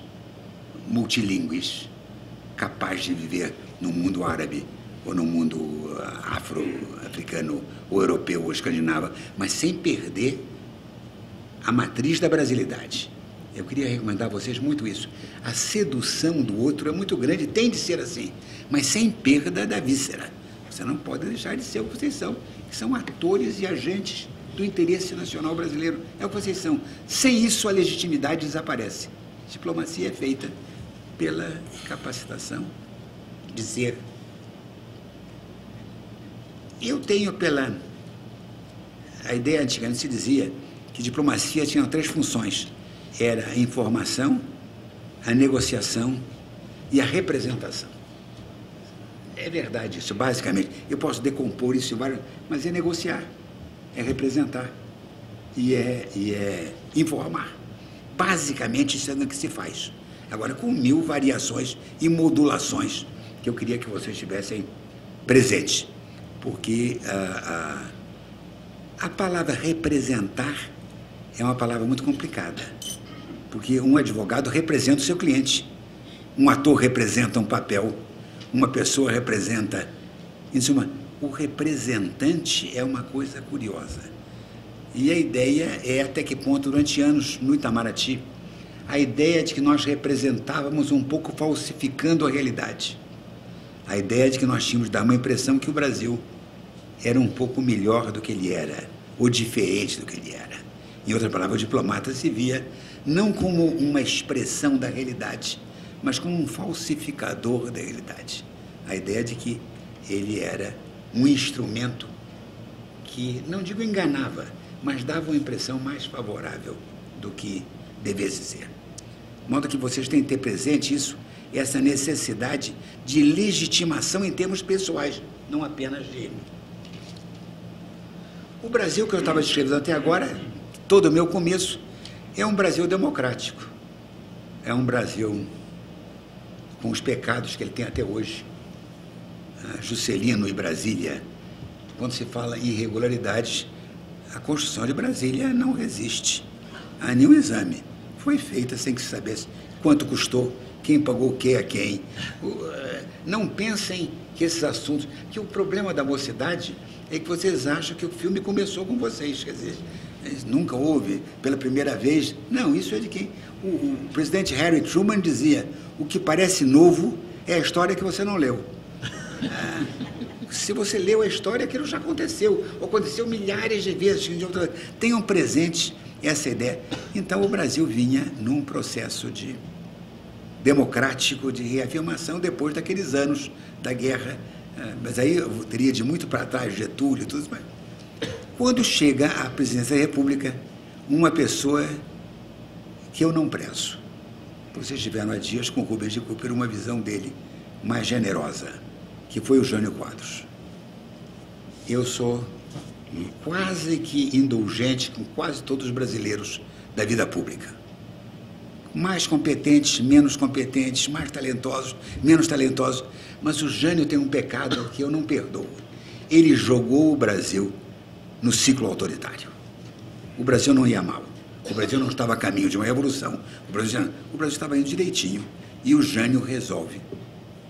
multilingües, capazes de viver no mundo árabe ou no mundo afro-africano ou europeu ou escandinavo, mas sem perder a matriz da brasilidade. Eu queria recomendar a vocês muito isso. A sedução do outro é muito grande, tem de ser assim, mas sem perda da víscera. Você não pode deixar de ser o que vocês são, que são atores e agentes do interesse nacional brasileiro. É o que vocês são. Sem isso, a legitimidade desaparece. A diplomacia é feita pela capacitação de ser. Eu tenho pela... A ideia antigamente se dizia que diplomacia tinha três funções. Era a informação, a negociação e a representação. É verdade isso, basicamente. Eu posso decompor isso em vários... Mas é negociar, é representar e é, e é informar. Basicamente isso é o que se faz. Agora, com mil variações e modulações que eu queria que vocês tivessem presentes. Porque a, a, a palavra representar é uma palavra muito complicada. Porque um advogado representa o seu cliente, um ator representa um papel, uma pessoa representa... Em suma, o representante é uma coisa curiosa. E a ideia é até que ponto, durante anos, no Itamaraty, a ideia de que nós representávamos um pouco falsificando a realidade. A ideia de que nós tínhamos dado uma impressão que o Brasil era um pouco melhor do que ele era, ou diferente do que ele era. Em outra palavra, o diplomata se via não como uma expressão da realidade, mas como um falsificador da realidade. A ideia de que ele era um instrumento que, não digo enganava, mas dava uma impressão mais favorável do que devesse ser. De modo que vocês têm que ter presente isso, essa necessidade de legitimação em termos pessoais, não apenas de... O Brasil que eu estava descrevendo até agora, todo o meu começo, é um Brasil democrático. É um Brasil com os pecados que ele tem até hoje. Ah, Juscelino e Brasília, quando se fala em irregularidades, a construção de Brasília não resiste a nenhum exame. Foi feita sem que se sabesse quanto custou, quem pagou o que a quem. Não pensem que esses assuntos... Que o problema da mocidade é que vocês acham que o filme começou com vocês, quer dizer... Nunca houve, pela primeira vez. Não, isso é de quem? O, o presidente Harry Truman dizia, o que parece novo é a história que você não leu. Ah, se você leu a história, aquilo já aconteceu. Ou aconteceu milhares de vezes. Tenham presente essa ideia. Então, o Brasil vinha num processo de democrático de reafirmação depois daqueles anos da guerra. Ah, mas aí eu teria de muito para trás, Getúlio e tudo isso, mas... Quando chega à presidência da República, uma pessoa que eu não prezo. Vocês tiveram há dias com o Rubens de Cooper uma visão dele mais generosa, que foi o Jânio Quadros. Eu sou quase que indulgente com quase todos os brasileiros da vida pública. Mais competentes, menos competentes, mais talentosos, menos talentosos. Mas o Jânio tem um pecado que eu não perdoo. Ele jogou o Brasil no ciclo autoritário. O Brasil não ia mal, o Brasil não estava a caminho de uma revolução, o Brasil, o Brasil estava indo direitinho, e o Jânio resolve,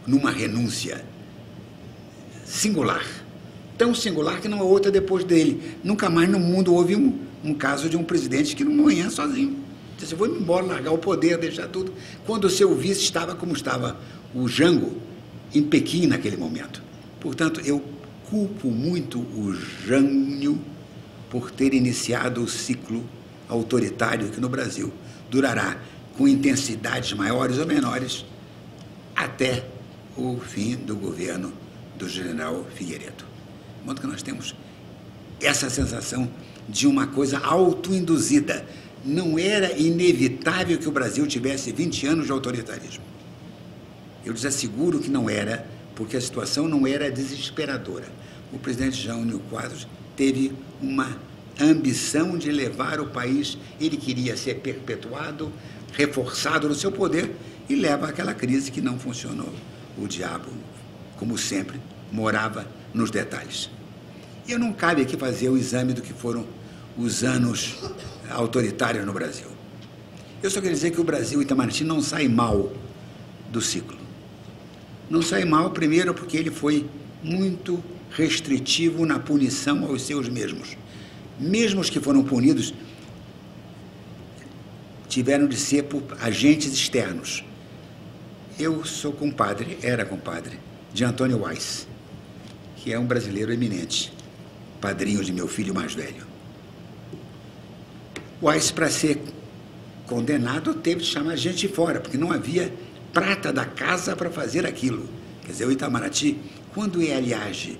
numa renúncia singular, tão singular que não há outra depois dele. Nunca mais no mundo houve um, um caso de um presidente que não morria sozinho. Disse, eu vou embora, largar o poder, deixar tudo. Quando o seu vice estava como estava o Jango, em Pequim naquele momento. Portanto, eu culpo muito o Jânio por ter iniciado o ciclo autoritário que no Brasil durará com intensidades maiores ou menores até o fim do governo do general Figueiredo. De modo que nós temos essa sensação de uma coisa autoinduzida. Não era inevitável que o Brasil tivesse vinte anos de autoritarismo. Eu lhes asseguro que não era, porque a situação não era desesperadora. O presidente Jânio Quadros teve uma ambição de levar o país, ele queria ser perpetuado, reforçado no seu poder, e leva àquela crise que não funcionou. O diabo, como sempre, morava nos detalhes. E eu não cabe aqui fazer o exame do que foram os anos autoritários no Brasil. Eu só quero dizer que o Brasil, Itamaraty, não sai mal do ciclo. Não sai mal, primeiro, porque ele foi muito restritivo na punição aos seus mesmos. Mesmo os que foram punidos tiveram de ser por agentes externos. Eu sou compadre, era compadre, de Antônio Weiss, que é um brasileiro eminente, padrinho de meu filho mais velho. Weiss, para ser condenado, teve de chamar gente de fora, porque não havia prata da casa para fazer aquilo. Quer dizer, o Itamaraty, quando ele age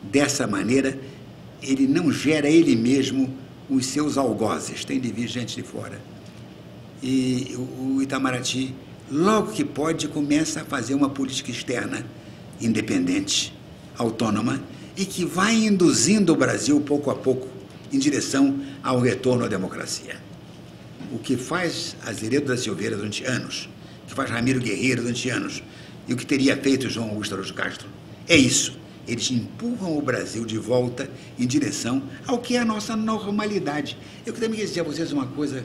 dessa maneira, ele não gera ele mesmo os seus algozes, tem de vir gente de fora. E o Itamaraty, logo que pode, começa a fazer uma política externa independente, autônoma, e que vai induzindo o Brasil, pouco a pouco, em direção ao retorno à democracia. O que faz Azeredo da Silveira durante anos, o que faz Ramiro Guerreiro durante anos, e o que teria feito João Augusto Araújo Castro, é isso. Eles empurram o Brasil de volta em direção ao que é a nossa normalidade. Eu também queria dizer a vocês uma coisa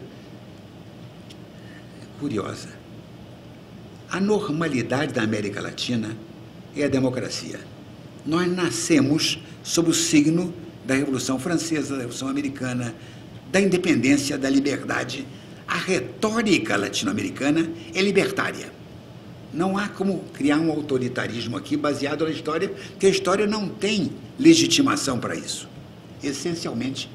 curiosa. A normalidade da América Latina é a democracia. Nós nascemos sob o signo da Revolução Francesa, da Revolução Americana, da independência, da liberdade. A retórica latino-americana é libertária. Não há como criar um autoritarismo aqui baseado na história, porque a história não tem legitimação para isso. Essencialmente,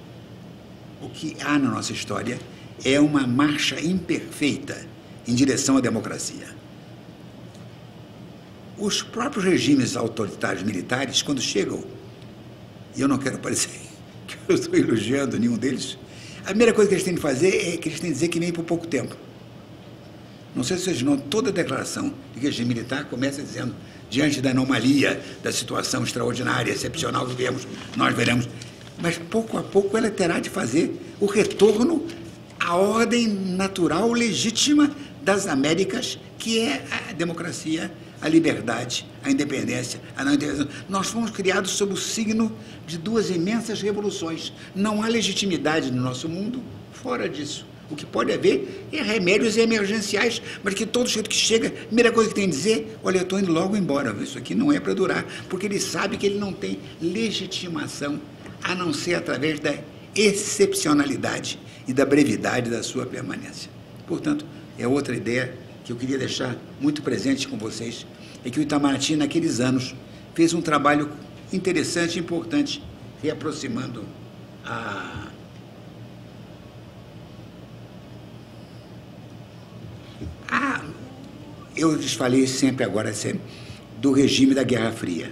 o que há na nossa história é uma marcha imperfeita em direção à democracia. Os próprios regimes autoritários militares, quando chegam, e eu não quero parecer que eu estou elogiando nenhum deles, a primeira coisa que eles têm de fazer é que eles têm de dizer que vem por pouco tempo. Não sei se vocês não, toda declaração de regime militar começa dizendo, diante da anomalia, da situação extraordinária, excepcional que vivemos, nós veremos. Mas, pouco a pouco, ela terá de fazer o retorno à ordem natural, legítima das Américas, que é a democracia, a liberdade, a independência, a não intervenção. Nós fomos criados sob o signo de duas imensas revoluções. Não há legitimidade no nosso mundo fora disso. O que pode haver é remédios emergenciais, mas que todo jeito que chega, a primeira coisa que tem a dizer, olha, eu estou indo logo embora, isso aqui não é para durar, porque ele sabe que ele não tem legitimação, a não ser através da excepcionalidade e da brevidade da sua permanência. Portanto, é outra ideia que eu queria deixar muito presente com vocês, é que o Itamaraty, naqueles anos, fez um trabalho interessante e importante, reaproximando a... Ah, eu lhes falei sempre agora, sempre, do regime da Guerra Fria,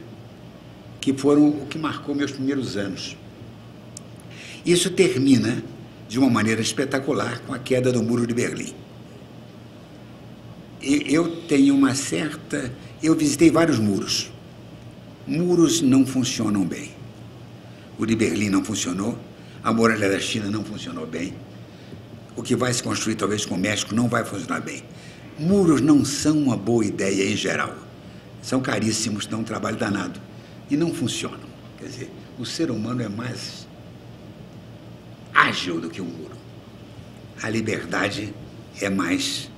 que foram o que marcou meus primeiros anos. Isso termina de uma maneira espetacular com a queda do Muro de Berlim. E eu tenho uma certa... Eu visitei vários muros. Muros não funcionam bem. O de Berlim não funcionou, a muralha da China não funcionou bem, o que vai se construir talvez com o México não vai funcionar bem. Muros não são uma boa ideia em geral. São caríssimos, dão um trabalho danado. E não funcionam. Quer dizer, o ser humano é mais ágil do que um muro. A liberdade é mais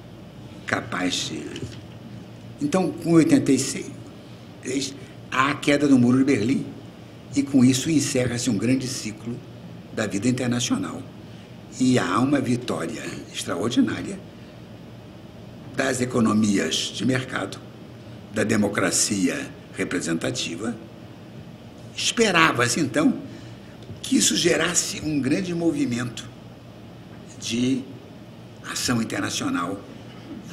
capaz de... Então, com oitenta e seis, há a queda do Muro de Berlim e com isso encerra-se um grande ciclo da vida internacional. E há uma vitória extraordinária das economias de mercado, da democracia representativa. Esperava-se, então, que isso gerasse um grande movimento de ação internacional.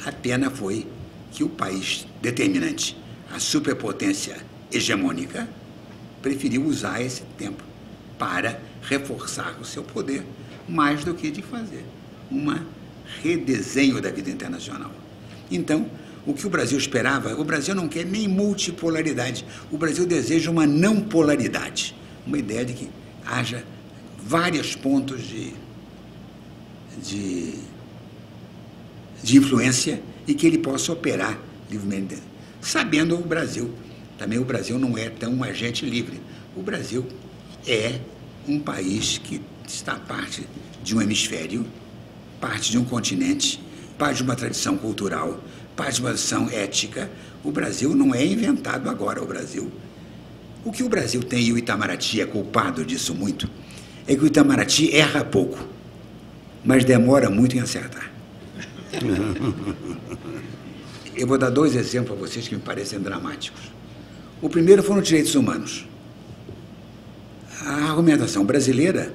A pena foi que o país determinante, a superpotência hegemônica, preferiu usar esse tempo para reforçar o seu poder, mais do que de fazer uma redesenho da vida internacional. Então, o que o Brasil esperava, o Brasil não quer nem multipolaridade, o Brasil deseja uma não polaridade, uma ideia de que haja vários pontos de, de, de influência e que ele possa operar livremente, sabendo o Brasil. Também o Brasil não é tão um agente livre. O Brasil é um país que está parte de um hemisfério, parte de um continente, parte de uma tradição cultural, parte de uma tradição ética. O Brasil não é inventado agora, o Brasil. O que o Brasil tem, e o Itamaraty é culpado disso muito, é que o Itamaraty erra pouco, mas demora muito em acertar. Eu vou dar dois exemplos a vocês que me parecem dramáticos. O primeiro foram os direitos humanos. A argumentação brasileira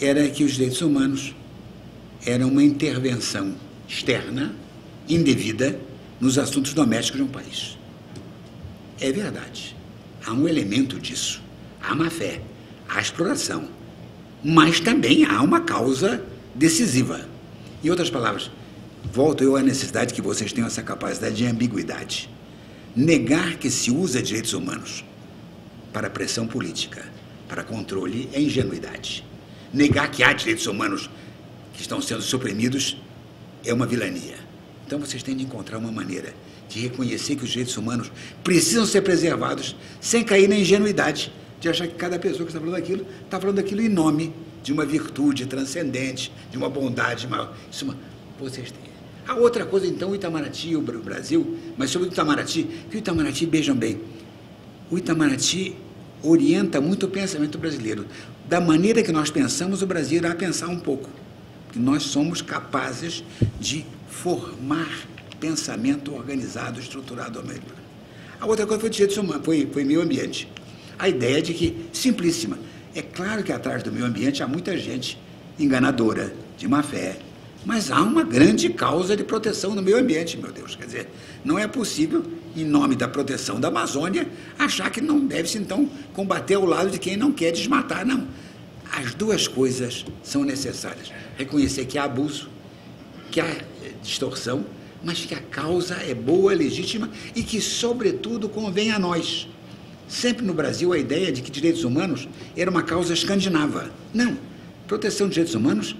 era que os direitos humanos eram uma intervenção externa, indevida, nos assuntos domésticos de um país. É verdade. Há um elemento disso. Há má fé, há exploração, mas também há uma causa decisiva. Em outras palavras, volto eu à necessidade que vocês tenham essa capacidade de ambiguidade. Negar que se usa direitos humanos para pressão política, para controle, é ingenuidade. Negar que há direitos humanos que estão sendo suprimidos é uma vilania. Então vocês têm de encontrar uma maneira de reconhecer que os direitos humanos precisam ser preservados sem cair na ingenuidade de achar que cada pessoa que está falando aquilo, está falando aquilo em nome de uma virtude transcendente, de uma bondade maior. Isso é uma... vocês têm. A outra coisa, então, o Itamaraty e o Brasil, mas sobre o Itamaraty, que o Itamaraty, beijam bem, o Itamaraty orienta muito o pensamento brasileiro. Da maneira que nós pensamos, o Brasil irá pensar um pouco. Que nós somos capazes de formar pensamento organizado, estruturado. A outra coisa foi direitos humanos, foi, foi meio ambiente. A ideia de que, simplíssima, é claro que atrás do meio ambiente há muita gente enganadora, de má fé, mas há uma grande causa de proteção do meio ambiente, meu Deus, quer dizer, não é possível, em nome da proteção da Amazônia, achar que não deve-se, então, combater ao lado de quem não quer desmatar, não. As duas coisas são necessárias. Reconhecer que há abuso, que há distorção, mas que a causa é boa, legítima e que, sobretudo, convém a nós. Sempre no Brasil a ideia de que direitos humanos era uma causa escandinava. Não. Proteção de direitos humanos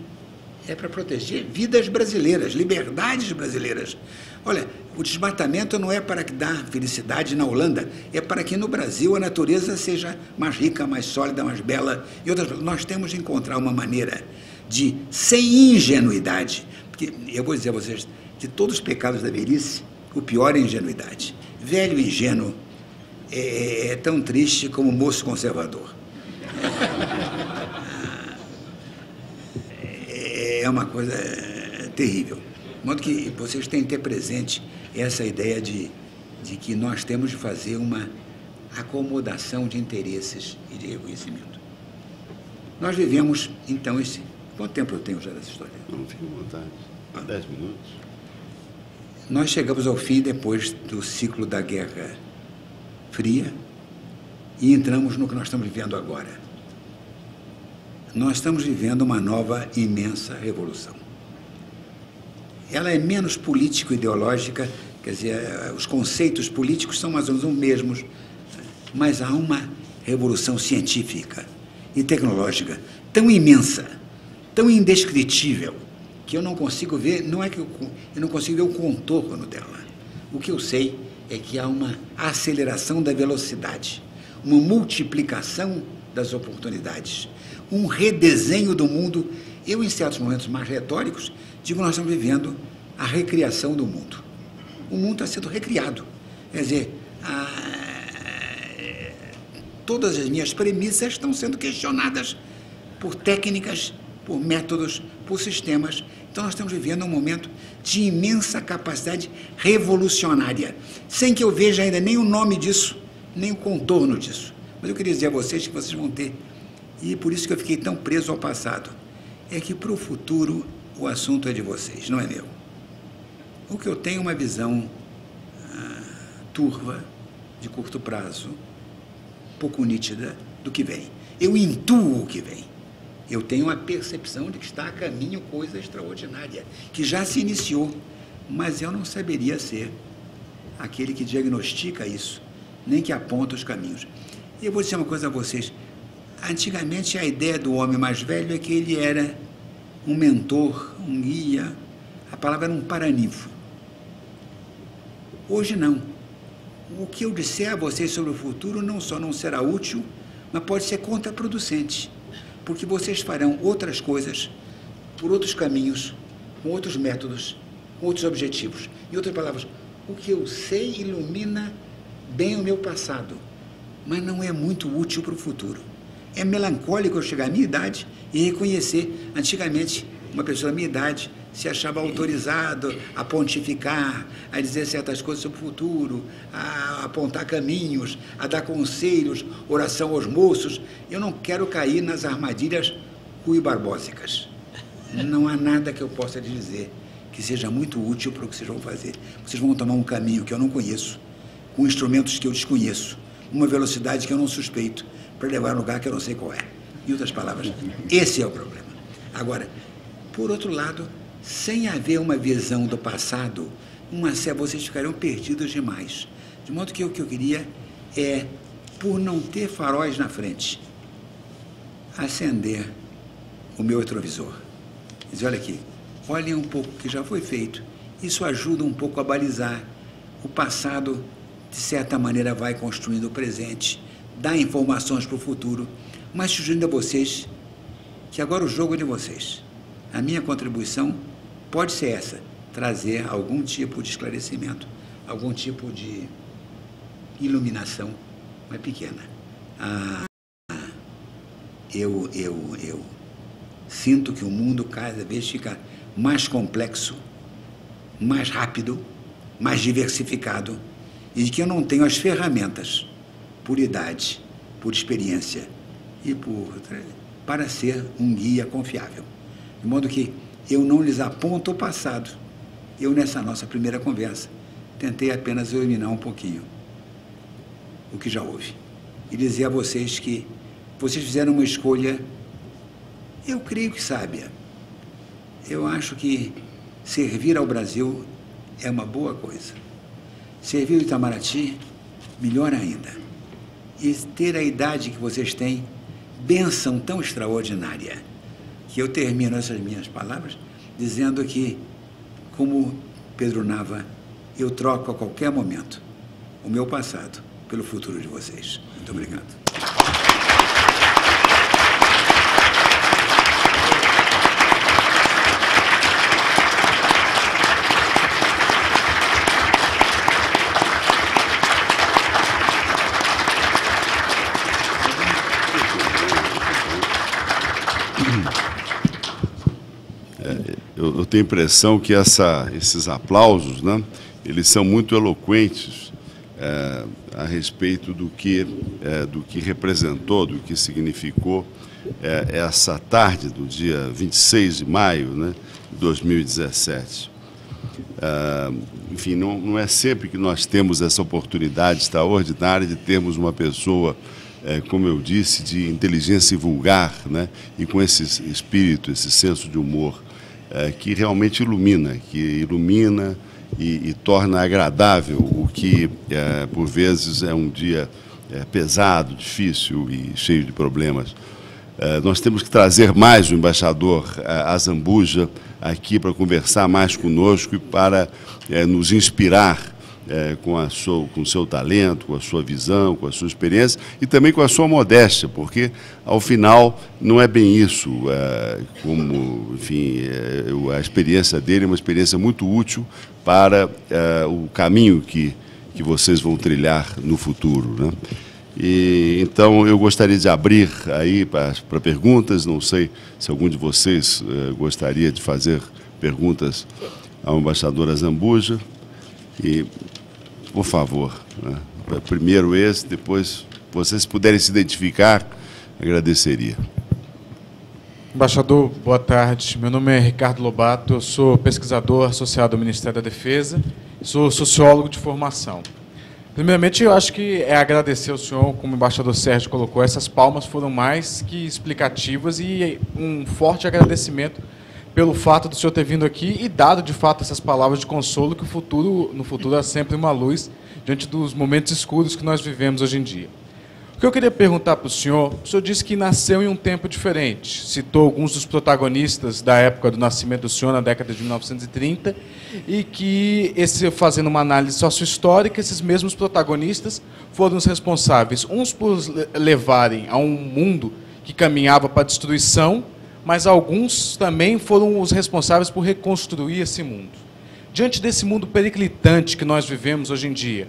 é para proteger vidas brasileiras, liberdades brasileiras. Olha, o desmatamento não é para dar felicidade na Holanda, é para que no Brasil a natureza seja mais rica, mais sólida, mais bela. E outras coisas. Nós temos de encontrar uma maneira de, sem ingenuidade, porque eu vou dizer a vocês, de todos os pecados da velhice, o pior é a ingenuidade. Velho ingênuo é, é tão triste como o moço conservador. É uma coisa terrível. De modo que vocês têm que ter presente essa ideia de, de que nós temos de fazer uma acomodação de interesses e de reconhecimento. Nós vivemos, então, esse... Quanto tempo eu tenho já dessa história? Não, fique à vontade. Há dez minutos. Nós chegamos ao fim depois do ciclo da Guerra Fria e entramos no que nós estamos vivendo agora. Nós estamos vivendo uma nova, imensa revolução. Ela é menos político-ideológica, quer dizer, os conceitos políticos são mais ou menos os mesmos, mas há uma revolução científica e tecnológica tão imensa, tão indescritível, que eu não consigo ver, não é que eu, eu não consigo ver o contorno dela. O que eu sei é que há uma aceleração da velocidade, uma multiplicação das oportunidades, um redesenho do mundo. Eu, em certos momentos mais retóricos, digo nós estamos vivendo a recriação do mundo. O mundo está sendo recriado. Quer dizer, a... todas as minhas premissas estão sendo questionadas por técnicas, por métodos, por sistemas. Então, nós estamos vivendo um momento de imensa capacidade revolucionária, sem que eu veja ainda nem o nome disso, nem o contorno disso. Mas eu queria dizer a vocês que vocês vão ter... E por isso que eu fiquei tão preso ao passado. É que para o futuro o assunto é de vocês, não é meu. O que eu tenho é uma visão turva de curto prazo, pouco nítida do que vem. Eu intuo o que vem. Eu tenho a percepção de que está a caminho coisa extraordinária, que já se iniciou, mas eu não saberia ser aquele que diagnostica isso, nem que aponta os caminhos. E eu vou dizer uma coisa a vocês. Antigamente, a ideia do homem mais velho é que ele era um mentor, um guia. A palavra era um paraninfo. Hoje, não. O que eu disser a vocês sobre o futuro não só não será útil, mas pode ser contraproducente, porque vocês farão outras coisas, por outros caminhos, com outros métodos, com outros objetivos. Em outras palavras, o que eu sei ilumina bem o meu passado, mas não é muito útil para o futuro. É melancólico eu chegar à minha idade e reconhecer. Antigamente, uma pessoa da minha idade se achava autorizado a pontificar, a dizer certas coisas sobre o futuro, a apontar caminhos, a dar conselhos, oração aos moços. Eu não quero cair nas armadilhas cuibarbósicas. Não há nada que eu possa lhe dizer que seja muito útil para o que vocês vão fazer. Vocês vão tomar um caminho que eu não conheço, com instrumentos que eu desconheço, uma velocidade que eu não suspeito, para levar a um lugar que eu não sei qual é. Em outras palavras, esse é o problema. Agora, por outro lado, sem haver uma visão do passado, uma, vocês ficarão perdidos demais. De modo que o que eu queria é, por não ter faróis na frente, acender o meu retrovisor. Dizer, olha aqui, olhem um pouco o que já foi feito. Isso ajuda um pouco a balizar. O passado, de certa maneira, vai construindo o presente, dá informações para o futuro, mas sugerindo a vocês que agora o jogo é de vocês. A minha contribuição pode ser essa, trazer algum tipo de esclarecimento, algum tipo de iluminação, mas pequena. Ah, eu, eu, eu sinto que o mundo cada vez fica mais complexo, mais rápido, mais diversificado, e que eu não tenho as ferramentas, por idade, por experiência e por, para ser um guia confiável. De modo que eu não lhes aponto o passado. Eu, nessa nossa primeira conversa, tentei apenas eliminar um pouquinho o que já houve e dizer a vocês que vocês fizeram uma escolha, eu creio que sábia. Eu acho que servir ao Brasil é uma boa coisa. Servir o Itamaraty, melhor ainda. E ter a idade que vocês têm, bênção tão extraordinária, que eu termino essas minhas palavras dizendo que, como Pedro Nava, eu troco a qualquer momento o meu passado pelo futuro de vocês. Muito obrigado. Eu tenho a impressão que essa, esses aplausos, né, eles são muito eloquentes é, a respeito do que, é, do que representou, do que significou é, essa tarde do dia vinte e seis de maio, né, de dois mil e dezessete. É, enfim, não, não é sempre que nós temos essa oportunidade extraordinária de termos uma pessoa, é, como eu disse, de inteligência vulgar, né, e com esse espírito, esse senso de humor, que realmente ilumina, que ilumina e, e torna agradável o que, é, por vezes, é um dia é, pesado, difícil e cheio de problemas. É, nós temos que trazer mais o embaixador a, a Azambuja aqui para conversar mais conosco e para é, nos inspirar é, com a sua, com o seu talento, com a sua visão, com a sua experiência e também com a sua modéstia, porque, ao final, não é bem isso, é, como, enfim, é, a experiência dele é uma experiência muito útil para é, o caminho que, que vocês vão trilhar no futuro, né? E, então, eu gostaria de abrir aí para, para perguntas, não sei se algum de vocês é, gostaria de fazer perguntas ao embaixador Azambuja. E, por favor, né? Primeiro esse, depois, vocês puderem se identificar, agradeceria. Embaixador, boa tarde. Meu nome é Ricardo Lobato, eu sou pesquisador associado ao Ministério da Defesa, sou sociólogo de formação. Primeiramente, eu acho que é agradecer ao senhor, como o embaixador Sérgio colocou, essas palmas foram mais que explicativas e um forte agradecimento pelo fato do senhor ter vindo aqui e dado, de fato, essas palavras de consolo, que o futuro, no futuro há sempre uma luz diante dos momentos escuros que nós vivemos hoje em dia. O que eu queria perguntar para o senhor, o senhor disse que nasceu em um tempo diferente, citou alguns dos protagonistas da época do nascimento do senhor, na década de mil novecentos e trinta, e que, esse, fazendo uma análise sócio-histórica, esses mesmos protagonistas foram os responsáveis, uns por levarem a um mundo que caminhava para a destruição, mas alguns também foram os responsáveis por reconstruir esse mundo. Diante desse mundo periclitante que nós vivemos hoje em dia,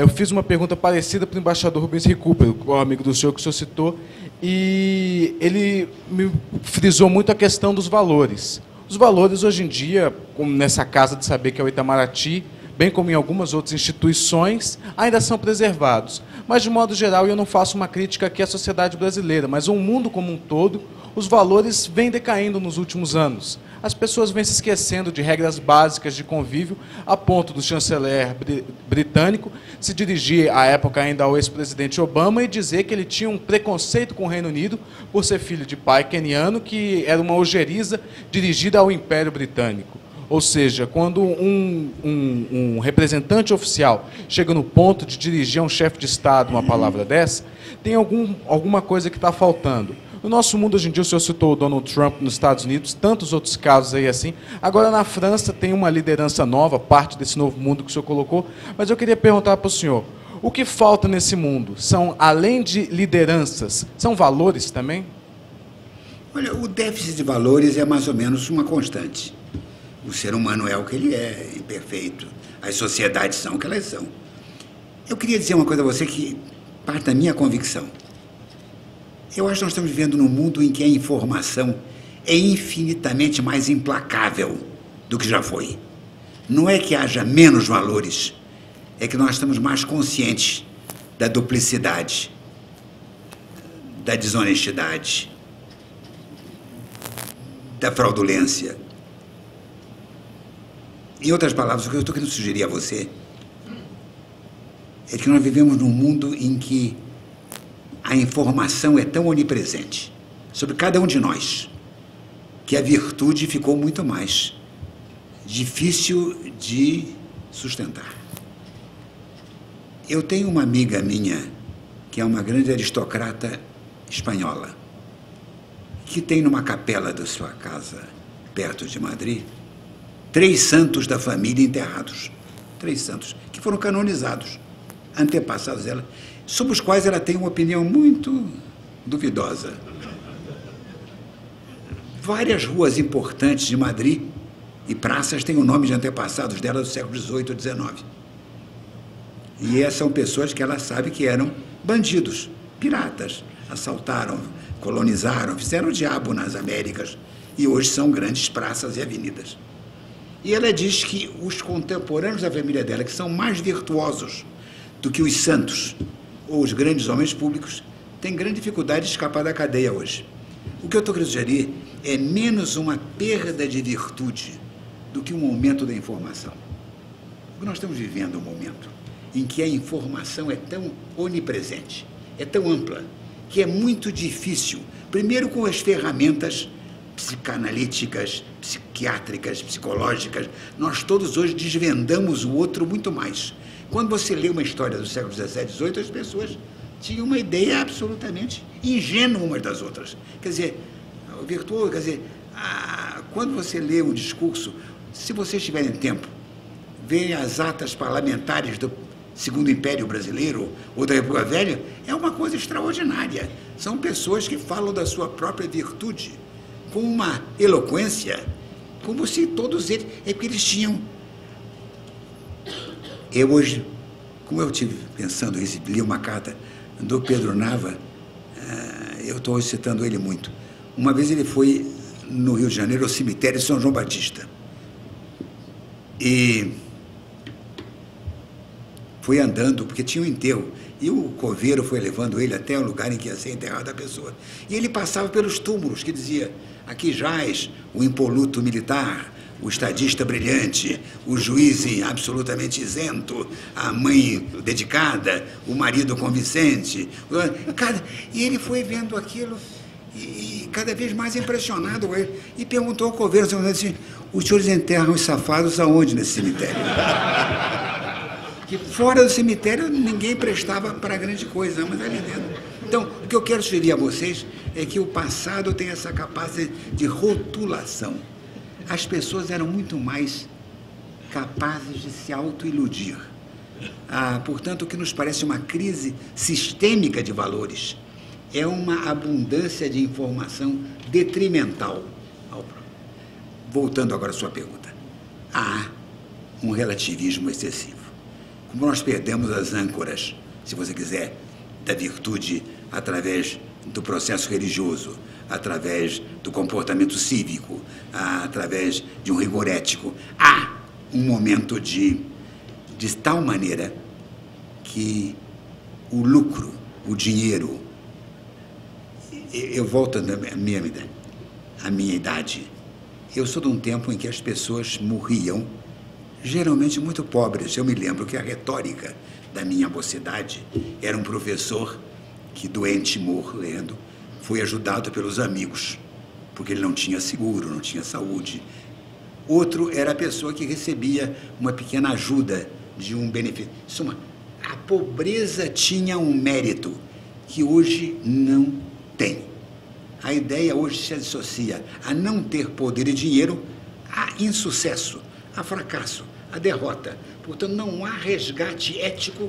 eu fiz uma pergunta parecida para o embaixador Rubens Recupero, o amigo do senhor que o senhor citou, e ele me frisou muito a questão dos valores. Os valores, hoje em dia, como nessa Casa de Saber, que é o Itamaraty, bem como em algumas outras instituições, ainda são preservados. Mas, de modo geral, e eu não faço uma crítica aqui à sociedade brasileira, mas ao mundo como um todo, os valores vêm decaindo nos últimos anos. As pessoas vêm se esquecendo de regras básicas de convívio, a ponto do chanceler britânico se dirigir, à época ainda, ao ex-presidente Obama e dizer que ele tinha um preconceito com o Reino Unido por ser filho de pai queniano, que era uma ojeriza dirigida ao Império Britânico. Ou seja, quando um, um, um representante oficial chega no ponto de dirigir a um chefe de Estado uma palavra dessa, tem algum, alguma coisa que está faltando. No nosso mundo, hoje em dia, o senhor citou o Donald Trump nos Estados Unidos, tantos outros casos aí assim. Agora, na França, tem uma liderança nova, parte desse novo mundo que o senhor colocou, mas eu queria perguntar para o senhor, o que falta nesse mundo? São, além de lideranças, são valores também? Olha, o déficit de valores é mais ou menos uma constante. O ser humano é o que ele é, imperfeito. As sociedades são o que elas são. Eu queria dizer uma coisa a você que parte da minha convicção. Eu acho que nós estamos vivendo num mundo em que a informação é infinitamente mais implacável do que já foi. Não é que haja menos valores, é que nós estamos mais conscientes da duplicidade, da desonestidade, da fraudulência. Em outras palavras, o que eu estou querendo sugerir a você é que nós vivemos num mundo em que a informação é tão onipresente sobre cada um de nós que a virtude ficou muito mais difícil de sustentar. Eu tenho uma amiga minha que é uma grande aristocrata espanhola que tem numa capela da sua casa perto de Madrid três santos da família enterrados, três santos, que foram canonizados, antepassados dela, sobre os quais ela tem uma opinião muito duvidosa. Várias ruas importantes de Madrid e praças têm o nome de antepassados dela do século dezoito ou dezenove. E essas são pessoas que ela sabe que eram bandidos, piratas, assaltaram, colonizaram, fizeram o diabo nas Américas e hoje são grandes praças e avenidas. E ela diz que os contemporâneos da família dela, que são mais virtuosos do que os santos ou os grandes homens públicos, têm grande dificuldade de escapar da cadeia hoje. O que eu estou querendo sugerir é menos uma perda de virtude do que um aumento da informação. O que nós estamos vivendo é um momento em que a informação é tão onipresente, é tão ampla, que é muito difícil, primeiro com as ferramentas psicanalíticas, psiquiátricas, psicológicas, nós todos hoje desvendamos o outro muito mais. Quando você lê uma história do século dezessete, dezoito, as pessoas tinham uma ideia absolutamente ingênua umas das outras. Quer dizer, o virtuoso, quer dizer, a... quando você lê um discurso, se vocês tiverem tempo, veem as atas parlamentares do Segundo Império Brasileiro ou da República Velha, é uma coisa extraordinária. São pessoas que falam da sua própria virtude, com uma eloquência, como se todos eles, é porque eles tinham. Eu hoje, como eu estive pensando, recebi uma carta do Pedro Nava, eu estou citando ele muito. Uma vez ele foi no Rio de Janeiro, ao cemitério de São João Batista, e foi andando, porque tinha um enterro, e o coveiro foi levando ele até o lugar em que ia ser enterrada a pessoa. E ele passava pelos túmulos, que dizia, aqui jaz o impoluto militar, o estadista brilhante, o juiz absolutamente isento, a mãe dedicada, o marido convincente. Cara, e ele foi vendo aquilo e, e cada vez mais impressionado com ele. E perguntou ao coveiro assim: os senhores enterram os safados aonde nesse cemitério? Que fora do cemitério ninguém prestava para grande coisa, mas ali dentro. Então, o que eu quero sugerir a vocês é que o passado tem essa capacidade de rotulação. As pessoas eram muito mais capazes de se autoiludir. Ah, portanto, o que nos parece uma crise sistêmica de valores é uma abundância de informação detrimental. Voltando agora à sua pergunta, há um relativismo excessivo. Como nós perdemos as âncoras, se você quiser, da virtude através do processo religioso, através do comportamento cívico, através de um rigor ético. Há um momento de, de tal maneira que o lucro, o dinheiro... Eu volto à minha, à minha idade. Eu sou de um tempo em que as pessoas morriam, geralmente muito pobres. Eu me lembro que a retórica da minha mocidade era um professor que, doente, morrendo, foi ajudado pelos amigos, porque ele não tinha seguro, não tinha saúde. Outro era a pessoa que recebia uma pequena ajuda de um benefício. Suma, a pobreza tinha um mérito que hoje não tem. A ideia hoje se associa a não ter poder e dinheiro, a insucesso, a fracasso, a derrota. Portanto, não há resgate ético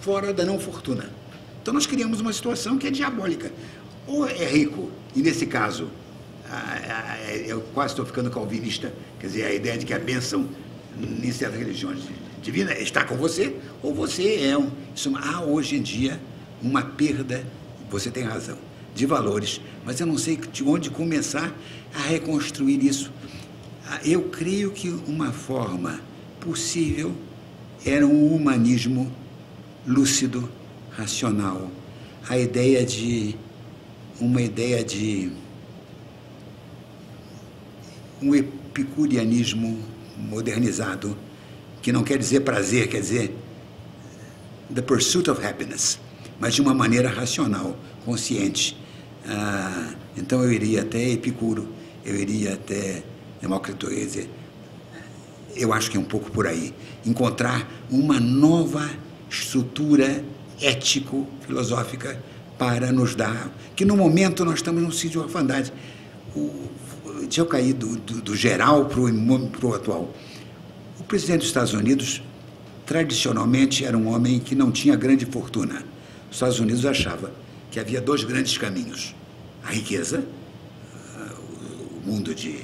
fora da não-fortuna. Então, nós criamos uma situação que é diabólica. Ou é rico, e nesse caso, a, a, eu quase estou ficando calvinista, quer dizer, a ideia de que a bênção em certas religiões divinas está com você, ou você é um... Isso, há hoje em dia uma perda, você tem razão, de valores, mas eu não sei de onde começar a reconstruir isso. Eu creio que uma forma possível era um humanismo lúcido, racional, a ideia de uma ideia de um epicureanismo modernizado, que não quer dizer prazer, quer dizer the pursuit of happiness, mas de uma maneira racional, consciente. Ah, então eu iria até Epicuro, eu iria até Demócrito, quer dizer, eu acho que é um pouco por aí, encontrar uma nova estrutura ético-filosófica para nos dar, que no momento nós estamos num sítio de orfandade. Deixa eu cair do, do, do geral para o atual. O presidente dos Estados Unidos, tradicionalmente, era um homem que não tinha grande fortuna. Os Estados Unidos achava que havia dois grandes caminhos: a riqueza, o mundo de,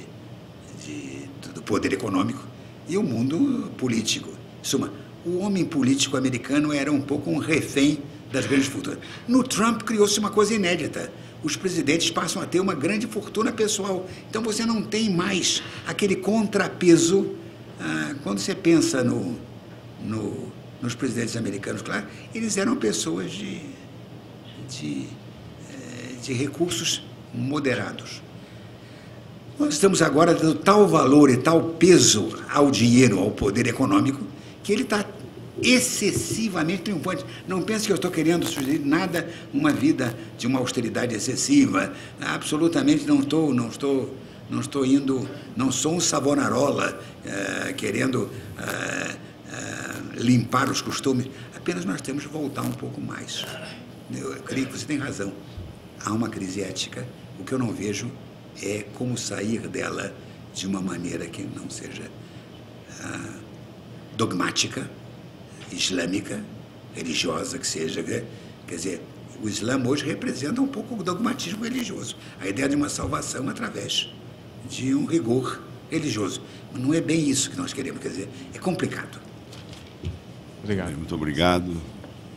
de, do poder econômico, e o mundo político. Em suma, o homem político americano era um pouco um refém das grandes fortunas. No Trump criou-se uma coisa inédita. Os presidentes passam a ter uma grande fortuna pessoal. Então você não tem mais aquele contrapeso. Ah, quando você pensa no, no, nos presidentes americanos, claro, eles eram pessoas de, de, de recursos moderados. Nós estamos agora dando tal valor e tal peso ao dinheiro, ao poder econômico, que ele está excessivamente triunfante. Não pense que eu estou querendo sugerir nada, uma vida de uma austeridade excessiva. Absolutamente não estou, não estou, não estou indo, não sou um Savonarola uh, querendo uh, uh, limpar os costumes. Apenas nós temos que voltar um pouco mais. Eu creio que você tem razão. Há uma crise ética. O que eu não vejo é como sair dela de uma maneira que não seja Uh, dogmática, islâmica, religiosa, que seja. Quer dizer, o Islã hoje representa um pouco o dogmatismo religioso, a ideia de uma salvação através de um rigor religioso. Não é bem isso que nós queremos, quer dizer, é complicado. Obrigado. Muito obrigado,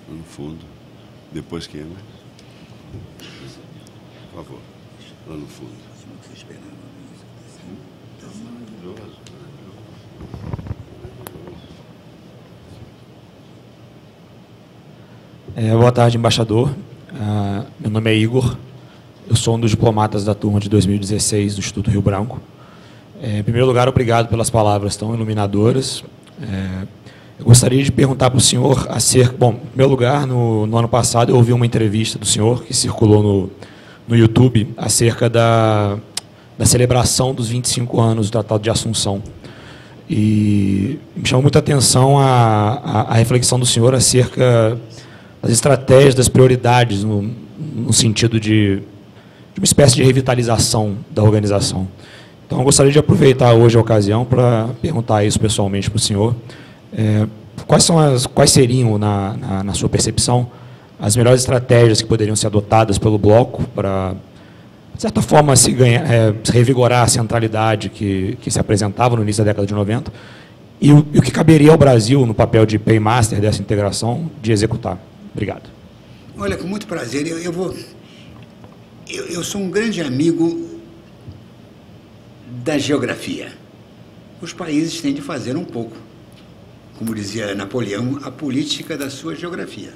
no fundo. Depois quem é mais? Por favor, lá no fundo. É, boa tarde, embaixador. Uh, meu nome é Igor. Eu sou um dos diplomatas da turma de dois mil e dezesseis do Instituto Rio Branco. É, em primeiro lugar, obrigado pelas palavras tão iluminadoras. É, eu gostaria de perguntar para o senhor acerca... Bom, em primeiro lugar, no, no ano passado, eu ouvi uma entrevista do senhor que circulou no, no YouTube acerca da, da celebração dos vinte e cinco anos do Tratado de Assunção. E me chamou muita atenção a, a, a reflexão do senhor acerca das estratégias, das prioridades, no, no sentido de, de uma espécie de revitalização da organização. Então, eu gostaria de aproveitar hoje a ocasião para perguntar isso pessoalmente para o senhor. É, quais, são as, quais seriam, na, na, na sua percepção, as melhores estratégias que poderiam ser adotadas pelo bloco para, de certa forma, se ganhar, é, revigorar a centralidade que, que se apresentava no início da década de noventa, e o, e o que caberia ao Brasil no papel de paymaster dessa integração de executar. Obrigado. Olha, com muito prazer. Eu, eu, vou, eu, eu sou um grande amigo da geografia. Os países têm de fazer um pouco, como dizia Napoleão, a política da sua geografia.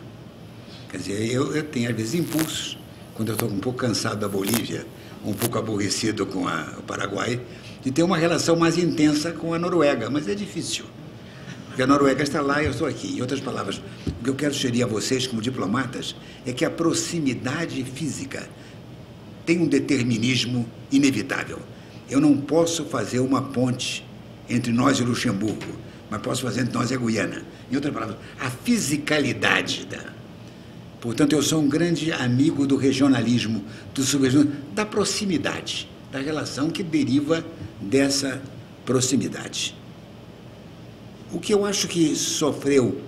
Quer dizer, eu, eu tenho, às vezes, impulsos. Quando eu estou um pouco cansado da Bolívia, um pouco aborrecido com a, o Paraguai, de ter uma relação mais intensa com a Noruega, mas é difícil, porque a Noruega está lá e eu estou aqui. Em outras palavras, o que eu quero sugerir a vocês, como diplomatas, é que a proximidade física tem um determinismo inevitável. Eu não posso fazer uma ponte entre nós e Luxemburgo, mas posso fazer entre nós e a Guiana. Em outras palavras, a fisicalidade da... Portanto, eu sou um grande amigo do regionalismo, do subregionalismo, da proximidade, da relação que deriva dessa proximidade. O que eu acho que sofreu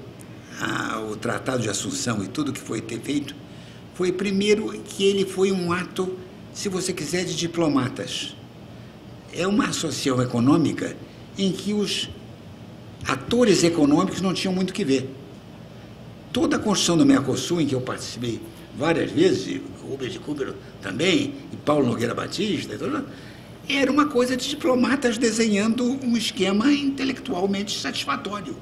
a, o Tratado de Assunção e tudo que foi ter feito foi, primeiro, que ele foi um ato, se você quiser, de diplomatas. É uma associação econômica em que os atores econômicos não tinham muito o que ver. Toda a construção do Mercosul, em que eu participei várias vezes, e Rubens de Cúbero também, e Paulo Nogueira Batista, e tudo, era uma coisa de diplomatas desenhando um esquema intelectualmente satisfatório.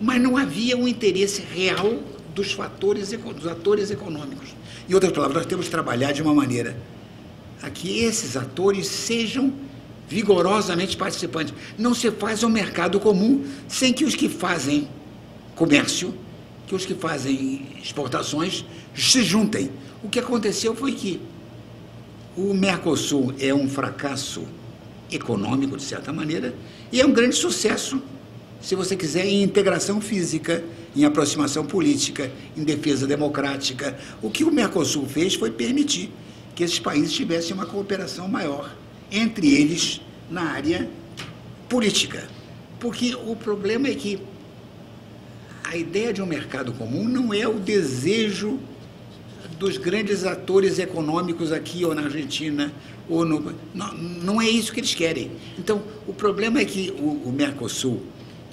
Mas não havia um interesse real dos, fatores, dos atores econômicos. Em outras palavras, nós temos que trabalhar de uma maneira a que esses atores sejam vigorosamente participantes. Não se faz um mercado comum sem que os que fazem comércio, que os que fazem exportações se juntem. O que aconteceu foi que o Mercosul é um fracasso econômico, de certa maneira, e é um grande sucesso, se você quiser, em integração física, em aproximação política, em defesa democrática. O que o Mercosul fez foi permitir que esses países tivessem uma cooperação maior, entre eles na área política. Porque o problema é que a ideia de um mercado comum não é o desejo dos grandes atores econômicos aqui ou na Argentina, ou no... Não, não é isso que eles querem. Então, o problema é que o, o Mercosul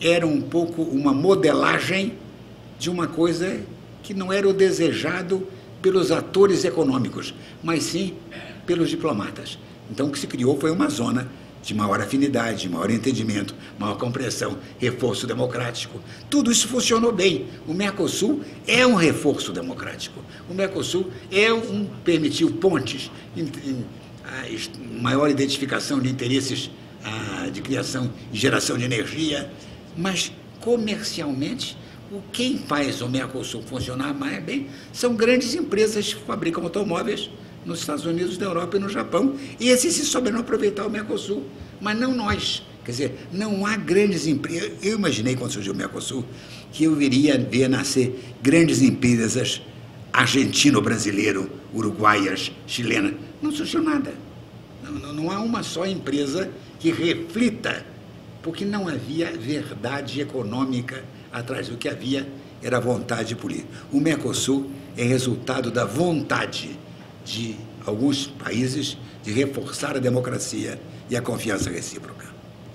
era um pouco uma modelagem de uma coisa que não era o desejado pelos atores econômicos, mas sim pelos diplomatas. Então, o que se criou foi uma zona de maior afinidade, de maior entendimento, maior compreensão, reforço democrático. Tudo isso funcionou bem. O Mercosul é um reforço democrático. O Mercosul é um, permitiu pontes, em, em, a, maior identificação de interesses a, de criação e geração de energia. Mas, comercialmente, o quem faz o Mercosul funcionar mais bem são grandes empresas que fabricam automóveis nos Estados Unidos, na Europa e no Japão, e esses se souberam aproveitar o Mercosul, mas não nós. Quer dizer, não há grandes empresas. Eu imaginei, quando surgiu o Mercosul, que eu viria ver nascer grandes empresas argentino-brasileiro, uruguaias, chilenas. Não surgiu nada. Não, não, não há uma só empresa que reflita, porque não havia verdade econômica atrás. O que havia era vontade política. O Mercosul é resultado da vontade de alguns países de reforçar a democracia e a confiança recíproca.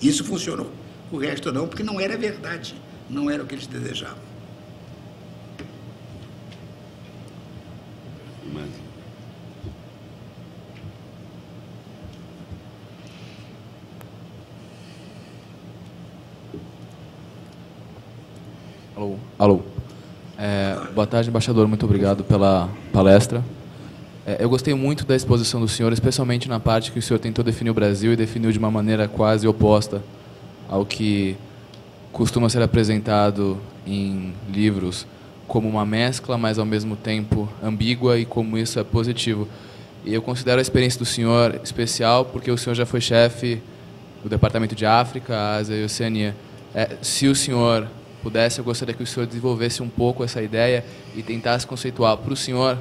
Isso funcionou. O resto não, porque não era verdade, não era o que eles desejavam. Mas... Alô, alô. É, boa tarde, embaixador. Muito obrigado pela palestra. Eu gostei muito da exposição do senhor, especialmente na parte que o senhor tentou definir o Brasil e definiu de uma maneira quase oposta ao que costuma ser apresentado em livros, como uma mescla, mas ao mesmo tempo ambígua, e como isso é positivo. E eu considero a experiência do senhor especial porque o senhor já foi chefe do Departamento de África, Ásia e Oceania. É, se o senhor pudesse, eu gostaria que o senhor desenvolvesse um pouco essa ideia e tentasse conceituar para o senhor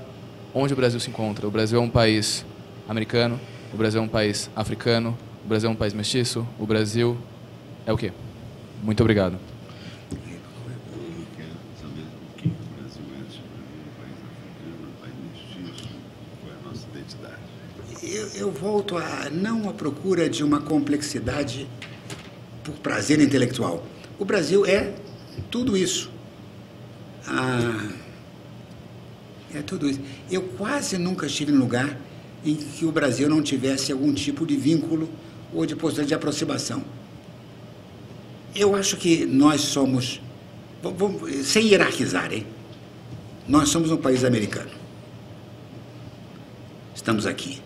onde o Brasil se encontra. O Brasil é um país americano, o Brasil é um país africano, o Brasil é um país mestiço, o Brasil é o quê? Muito obrigado. Eu, eu volto a não à procura de uma complexidade por prazer intelectual. O Brasil é tudo isso. Ah, é tudo isso. Eu quase nunca estive em lugar em que o Brasil não tivesse algum tipo de vínculo ou de possibilidade de aproximação. Eu acho que nós somos, vamos, sem hierarquizar, hein? Nós somos um país americano. Estamos aqui.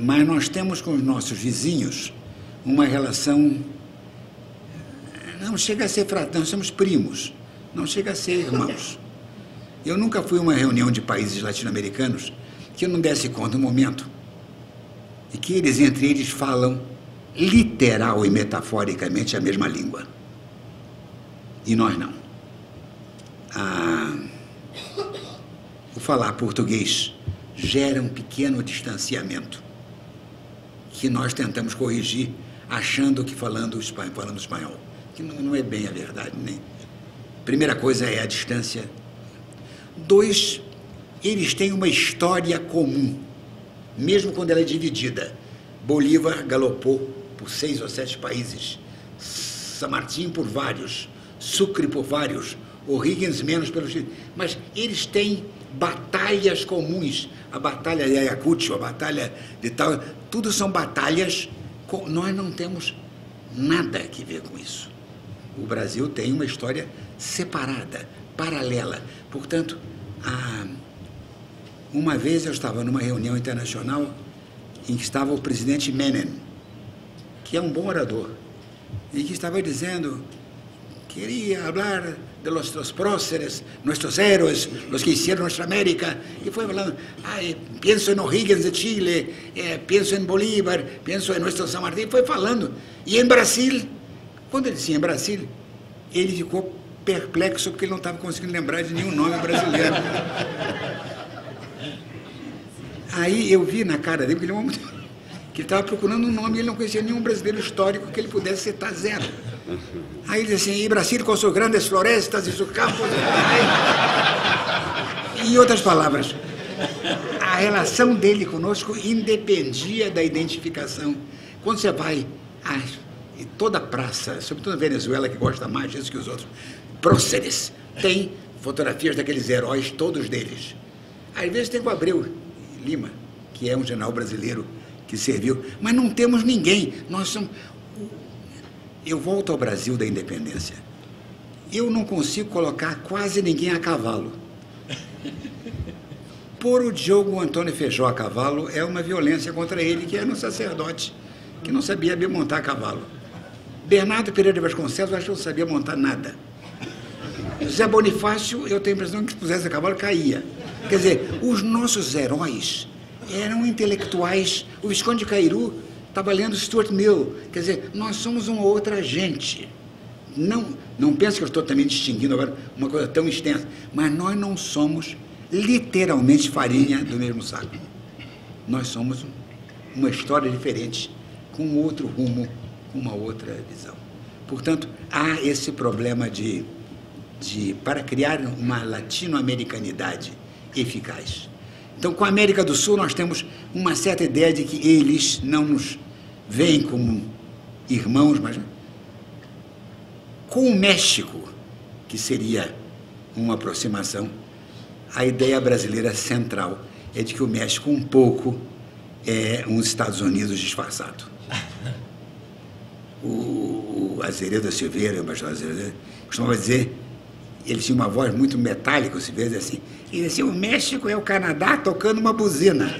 Mas nós temos com os nossos vizinhos uma relação, não chega a ser fraterna, nós somos primos, não chega a ser irmãos. Eu nunca fui a uma reunião de países latino-americanos que eu não desse conta do momento e que eles, entre eles, falam literal e metaforicamente a mesma língua. E nós não. Ah, o falar português gera um pequeno distanciamento que nós tentamos corrigir achando que falando espanhol, falando espanhol, que não, não é bem a verdade, nem. Primeira coisa é a distância. Dois, eles têm uma história comum, mesmo quando ela é dividida. Bolívar galopou por seis ou sete países, San Martín por vários, Sucre por vários, O'Higgins menos pelo Chile, mas eles têm batalhas comuns, a batalha de Ayacucho, a batalha de tal, tudo são batalhas, com... nós não temos nada que ver com isso. O Brasil tem uma história separada, paralela, portanto, a... uma vez eu estava numa reunião internacional em que estava o presidente Menem, que é um bom orador, e que estava dizendo, queria falar de nossos próceres, nossos heróis, os que fizeram nossa América, e foi falando, ah, penso em O'Higgins de Chile, eh, penso em Bolívar, penso em nosso San Martín, foi falando, e em Brasil, quando ele disse em Brasil, ele ficou perplexo porque ele não estava conseguindo lembrar de nenhum nome brasileiro. Aí eu vi na cara dele, porque ele que estava procurando um nome e ele não conhecia nenhum brasileiro histórico que ele pudesse citar zero. Aí ele disse assim, e Brasil com suas grandes florestas e seus campos... Em outras palavras, a relação dele conosco independia da identificação. Quando você vai a toda a praça, sobretudo na Venezuela, que gosta mais disso que os outros, próceres, tem fotografias daqueles heróis, todos deles. Às vezes tem o Abreu Lima, que é um general brasileiro que serviu, mas não temos ninguém. Nós somos... Eu volto ao Brasil da independência. Eu não consigo colocar quase ninguém a cavalo. Pôr o Diogo Antônio Feijó a cavalo é uma violência contra ele, que era um sacerdote, que não sabia bem montar a cavalo. Bernardo Pereira de Vasconcelos, acho que não sabia montar nada. José Bonifácio, eu tenho a impressão que se pusesse a cavalo, caía. Quer dizer, os nossos heróis eram intelectuais. O Visconde de Cairu estava lendo Stuart Mill, quer dizer, nós somos uma outra gente. Não, não penso que eu estou também distinguindo agora uma coisa tão extensa, mas nós não somos literalmente farinha do mesmo saco. Nós somos uma história diferente, com outro rumo, com uma outra visão. Portanto, há esse problema de, de para criar uma latino-americanidade eficaz. Então, com a América do Sul, nós temos uma certa ideia de que eles não nos veem como irmãos, mas... Com o México, que seria uma aproximação, a ideia brasileira central é de que o México, um pouco, é uns Estados Unidos disfarçado. O, o Azereda Silveira, o embaixador Azereda, costumava dizer Ele tinha uma voz muito metálica, se vê assim. E ele dizia, o México é o Canadá tocando uma buzina.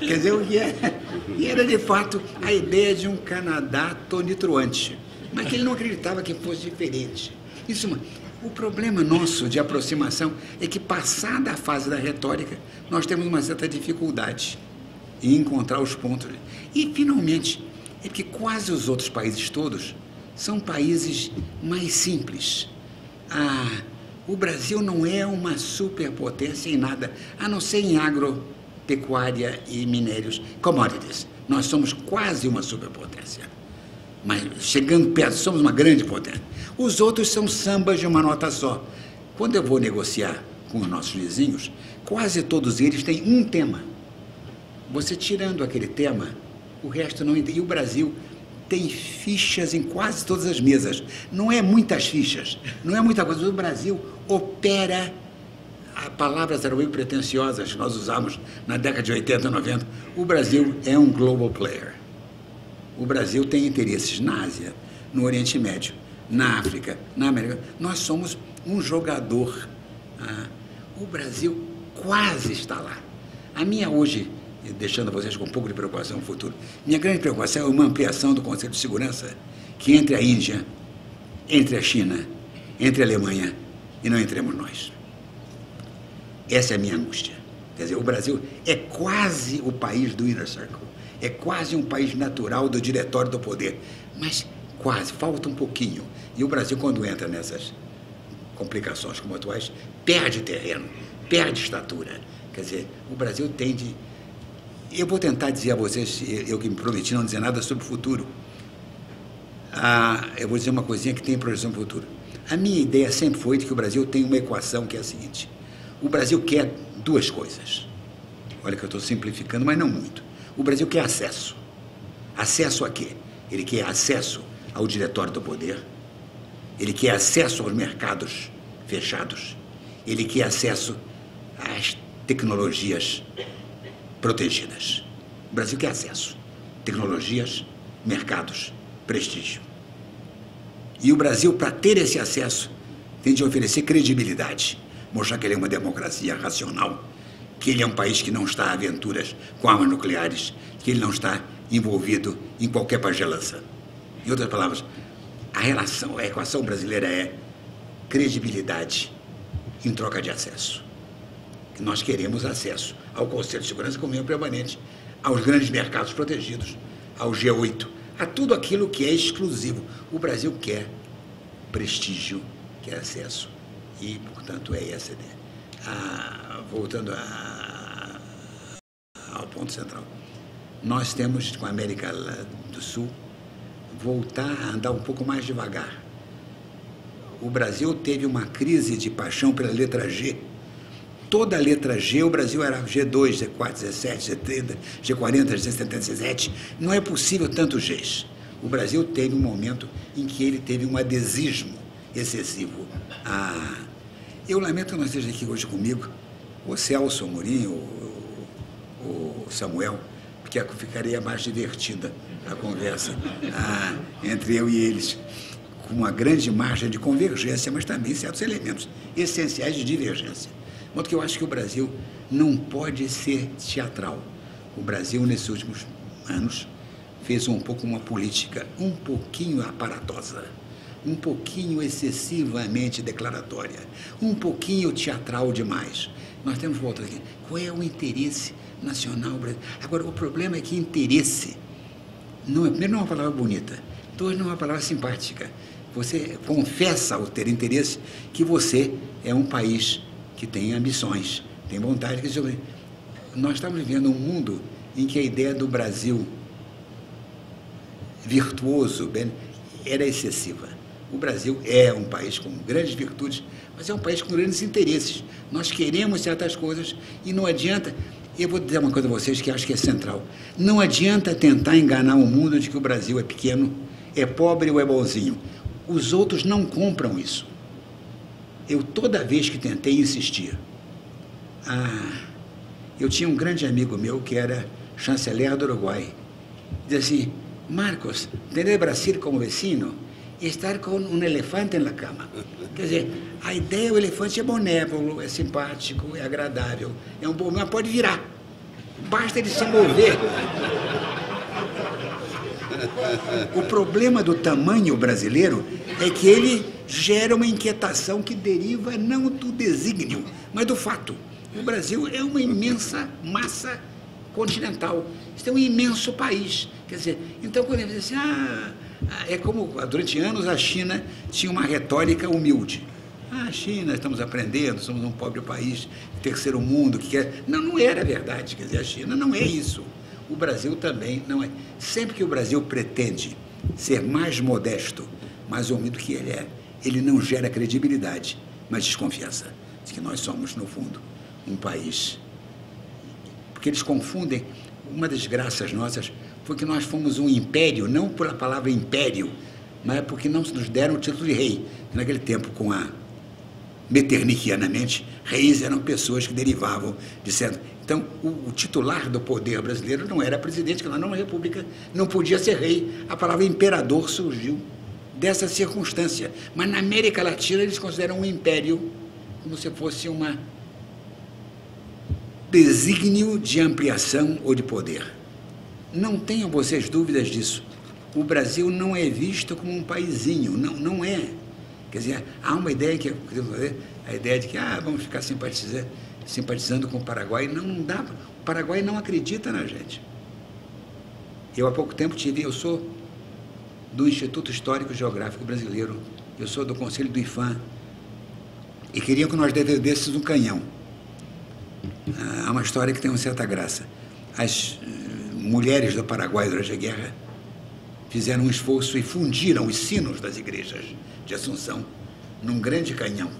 Quer dizer, o que é? E era, de fato, a ideia de um Canadá tonitruante. Mas que ele não acreditava que fosse diferente. Isso, mano, o problema nosso de aproximação é que, passada a fase da retórica, nós temos uma certa dificuldade em encontrar os pontos. E, finalmente, é que quase os outros países todos são países mais simples. Ah, o Brasil não é uma superpotência em nada, a não ser em agro... pecuária e minérios, commodities. Nós somos quase uma superpotência, mas chegando perto, somos uma grande potência. Os outros são sambas de uma nota só. Quando eu vou negociar com os nossos vizinhos, quase todos eles têm um tema. Você tirando aquele tema, o resto não entende. E o Brasil tem fichas em quase todas as mesas. Não é muitas fichas, não é muita coisa. O Brasil opera... Palavras eram meio pretensiosas que nós usávamos na década de oitenta, noventa. O Brasil é um global player. O Brasil tem interesses na Ásia, no Oriente Médio, na África, na América. Nós somos um jogador. Ah, o Brasil quase está lá. A minha hoje, deixando vocês com um pouco de preocupação no futuro, minha grande preocupação é uma ampliação do Conselho de Segurança que entre a Índia, entre a China, entre a Alemanha e não entremos nós. Essa é a minha angústia. Quer dizer, o Brasil é quase o país do Inner Circle, é quase um país natural do diretório do poder, mas quase, falta um pouquinho. E o Brasil, quando entra nessas complicações como atuais, perde terreno, perde estatura. Quer dizer, o Brasil tende... Eu vou tentar dizer a vocês, eu que me prometi não dizer nada sobre o futuro, ah, eu vou dizer uma coisinha que tem projeção para o futuro. A minha ideia sempre foi de que o Brasil tem uma equação que é a seguinte... O Brasil quer duas coisas. Olha que eu estou simplificando, mas não muito. O Brasil quer acesso. Acesso a quê? Ele quer acesso ao diretório do poder, ele quer acesso aos mercados fechados, ele quer acesso às tecnologias protegidas. O Brasil quer acesso. Tecnologias, mercados, prestígio. E o Brasil, para ter esse acesso, tem de oferecer credibilidade. Mostrar que ele é uma democracia racional, que ele é um país que não está a aventuras com armas nucleares, que ele não está envolvido em qualquer pagelança. Em outras palavras, a relação, a equação brasileira é credibilidade em troca de acesso. Nós queremos acesso ao Conselho de Segurança Comum Permanente, aos grandes mercados protegidos, ao G oito, a tudo aquilo que é exclusivo. O Brasil quer prestígio, quer acesso. E, portanto, é essa ideia. Ah, voltando a, ao ponto central, nós temos, com a América do Sul, voltar a andar um pouco mais devagar. O Brasil teve uma crise de paixão pela letra G. Toda a letra G, o Brasil era G dois, G quatro, G sete, G trinta, G quarenta, G setenta e sete. Não é possível tantos Gs. O Brasil teve um momento em que ele teve um adesismo excessivo. Ah, eu lamento que não esteja aqui hoje comigo o Celso Amorim, o, o, o Samuel, porque ficaria mais divertida a conversa ah, entre eu e eles, com uma grande margem de convergência, mas também certos elementos essenciais de divergência. De modo que eu acho que o Brasil não pode ser teatral. O Brasil, nesses últimos anos, fez um pouco uma política um pouquinho aparatosa, um pouquinho excessivamente declaratória, um pouquinho teatral demais. Nós temos volta aqui. Qual é o interesse nacional brasileiro? Agora, o problema é que interesse, não é, primeiro, não é uma palavra bonita, dois, não é uma palavra simpática. Você confessa, ao ter interesse, que você é um país que tem ambições, tem vontade. Nós estamos vivendo um mundo em que a ideia do Brasil virtuoso bem, era excessiva. O Brasil é um país com grandes virtudes, mas é um país com grandes interesses. Nós queremos certas coisas e não adianta... Eu vou dizer uma coisa a vocês que acho que é central. Não adianta tentar enganar o mundo de que o Brasil é pequeno, é pobre ou é bonzinho. Os outros não compram isso. Eu, toda vez que tentei insistir... Ah, eu tinha um grande amigo meu que era chanceler do Uruguai. Dizia assim, Marcos, tener Brasil como vecino e estar com um elefante na cama. Quer dizer, a ideia do elefante é benévolo, é simpático, é agradável, é um bom, mas pode virar. Basta ele se mover. O problema do tamanho brasileiro é que ele gera uma inquietação que deriva não do desígnio, mas do fato. O Brasil é uma imensa massa continental. Isso é um imenso país. Quer dizer, então quando ele diz assim, ah, é como durante anos a China tinha uma retórica humilde. Ah, China, estamos aprendendo, somos um pobre país, terceiro mundo, que quer... Não, não era verdade, quer dizer, a China não é isso. O Brasil também não é. Sempre que o Brasil pretende ser mais modesto, mais humilde que ele é, ele não gera credibilidade, mas desconfiança de que nós somos, no fundo, um país... Porque eles confundem... Uma das graças nossas foi que nós fomos um império, não pela palavra império, mas porque não nos deram o título de rei. Naquele tempo, com a meterniquianamente, reis eram pessoas que derivavam de certo. Então, o, o titular do poder brasileiro não era presidente, que lá numa república não podia ser rei. A palavra imperador surgiu dessa circunstância. Mas na América Latina eles consideram um império como se fosse uma desígnio de ampliação ou de poder. Não tenham vocês dúvidas disso. O Brasil não é visto como um paizinho, não, não é. Quer dizer, há uma ideia que a ideia de que ah, vamos ficar simpatizando, simpatizando com o Paraguai, não, não dá. O Paraguai não acredita na gente. Eu há pouco tempo tive, eu sou do Instituto Histórico Geográfico Brasileiro, eu sou do Conselho do IFAM, e queriam que nós defendêssemos um canhão. Há uma história que tem uma certa graça. As mulheres do Paraguai durante a guerra fizeram um esforço e fundiram os sinos das igrejas de Assunção num grande canhão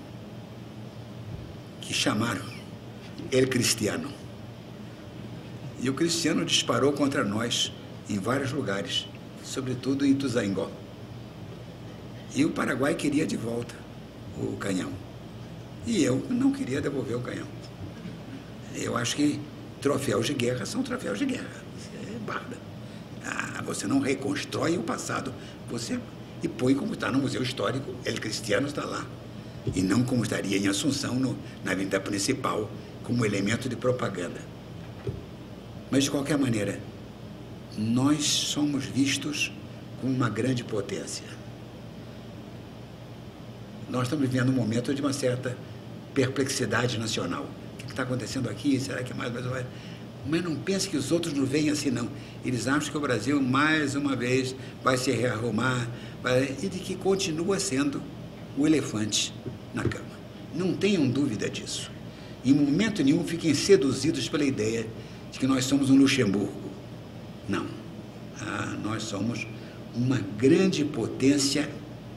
que chamaram El Cristiano. E o Cristiano disparou contra nós em vários lugares, sobretudo em Ituzaingó. E o Paraguai queria de volta o canhão. E eu não queria devolver o canhão. Eu acho que troféus de guerra são troféus de guerra. Você é barda. Ah, você não reconstrói o passado. Você e põe como está no Museu Histórico, El Cristiano está lá. E não como estaria em Assunção, no, na avenida principal, como elemento de propaganda. Mas, de qualquer maneira, nós somos vistos como uma grande potência. Nós estamos vivendo um momento de uma certa perplexidade nacional. Que está acontecendo aqui, será que é mais brasileiro? Mas não pense que os outros não veem assim, não. Eles acham que o Brasil, mais uma vez, vai se rearrumar vai... e de que continua sendo o elefante na cama. Não tenham dúvida disso. Em momento nenhum, fiquem seduzidos pela ideia de que nós somos um Luxemburgo. Não. Ah, nós somos uma grande potência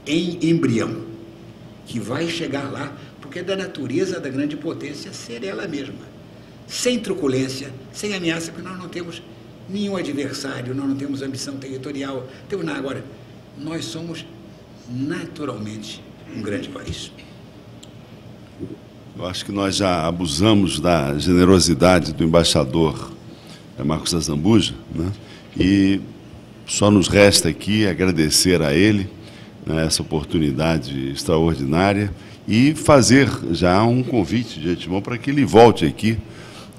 em embrião, que vai chegar lá porque é da natureza da grande potência ser ela mesma, sem truculência, sem ameaça, porque nós não temos nenhum adversário, nós não temos ambição territorial, temos nada. Agora, nós somos naturalmente um grande país. Eu acho que nós já abusamos da generosidade do embaixador Marcos Azambuja, né? E só nos resta aqui agradecer a ele, né, essa oportunidade extraordinária, e fazer já um convite de antemão para que ele volte aqui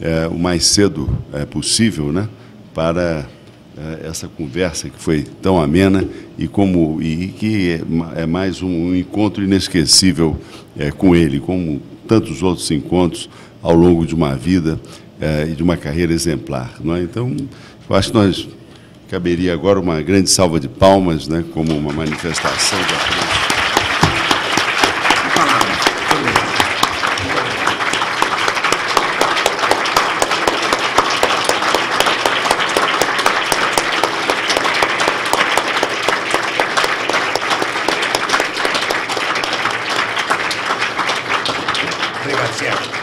é, o mais cedo é, possível, né, para é, essa conversa que foi tão amena e, como, e que é, é mais um encontro inesquecível é, com ele, como tantos outros encontros ao longo de uma vida é, e de uma carreira exemplar. Não é? Então, eu acho que nós caberia agora uma grande salva de palmas, né, como uma manifestação da... Obrigado, Sérgio.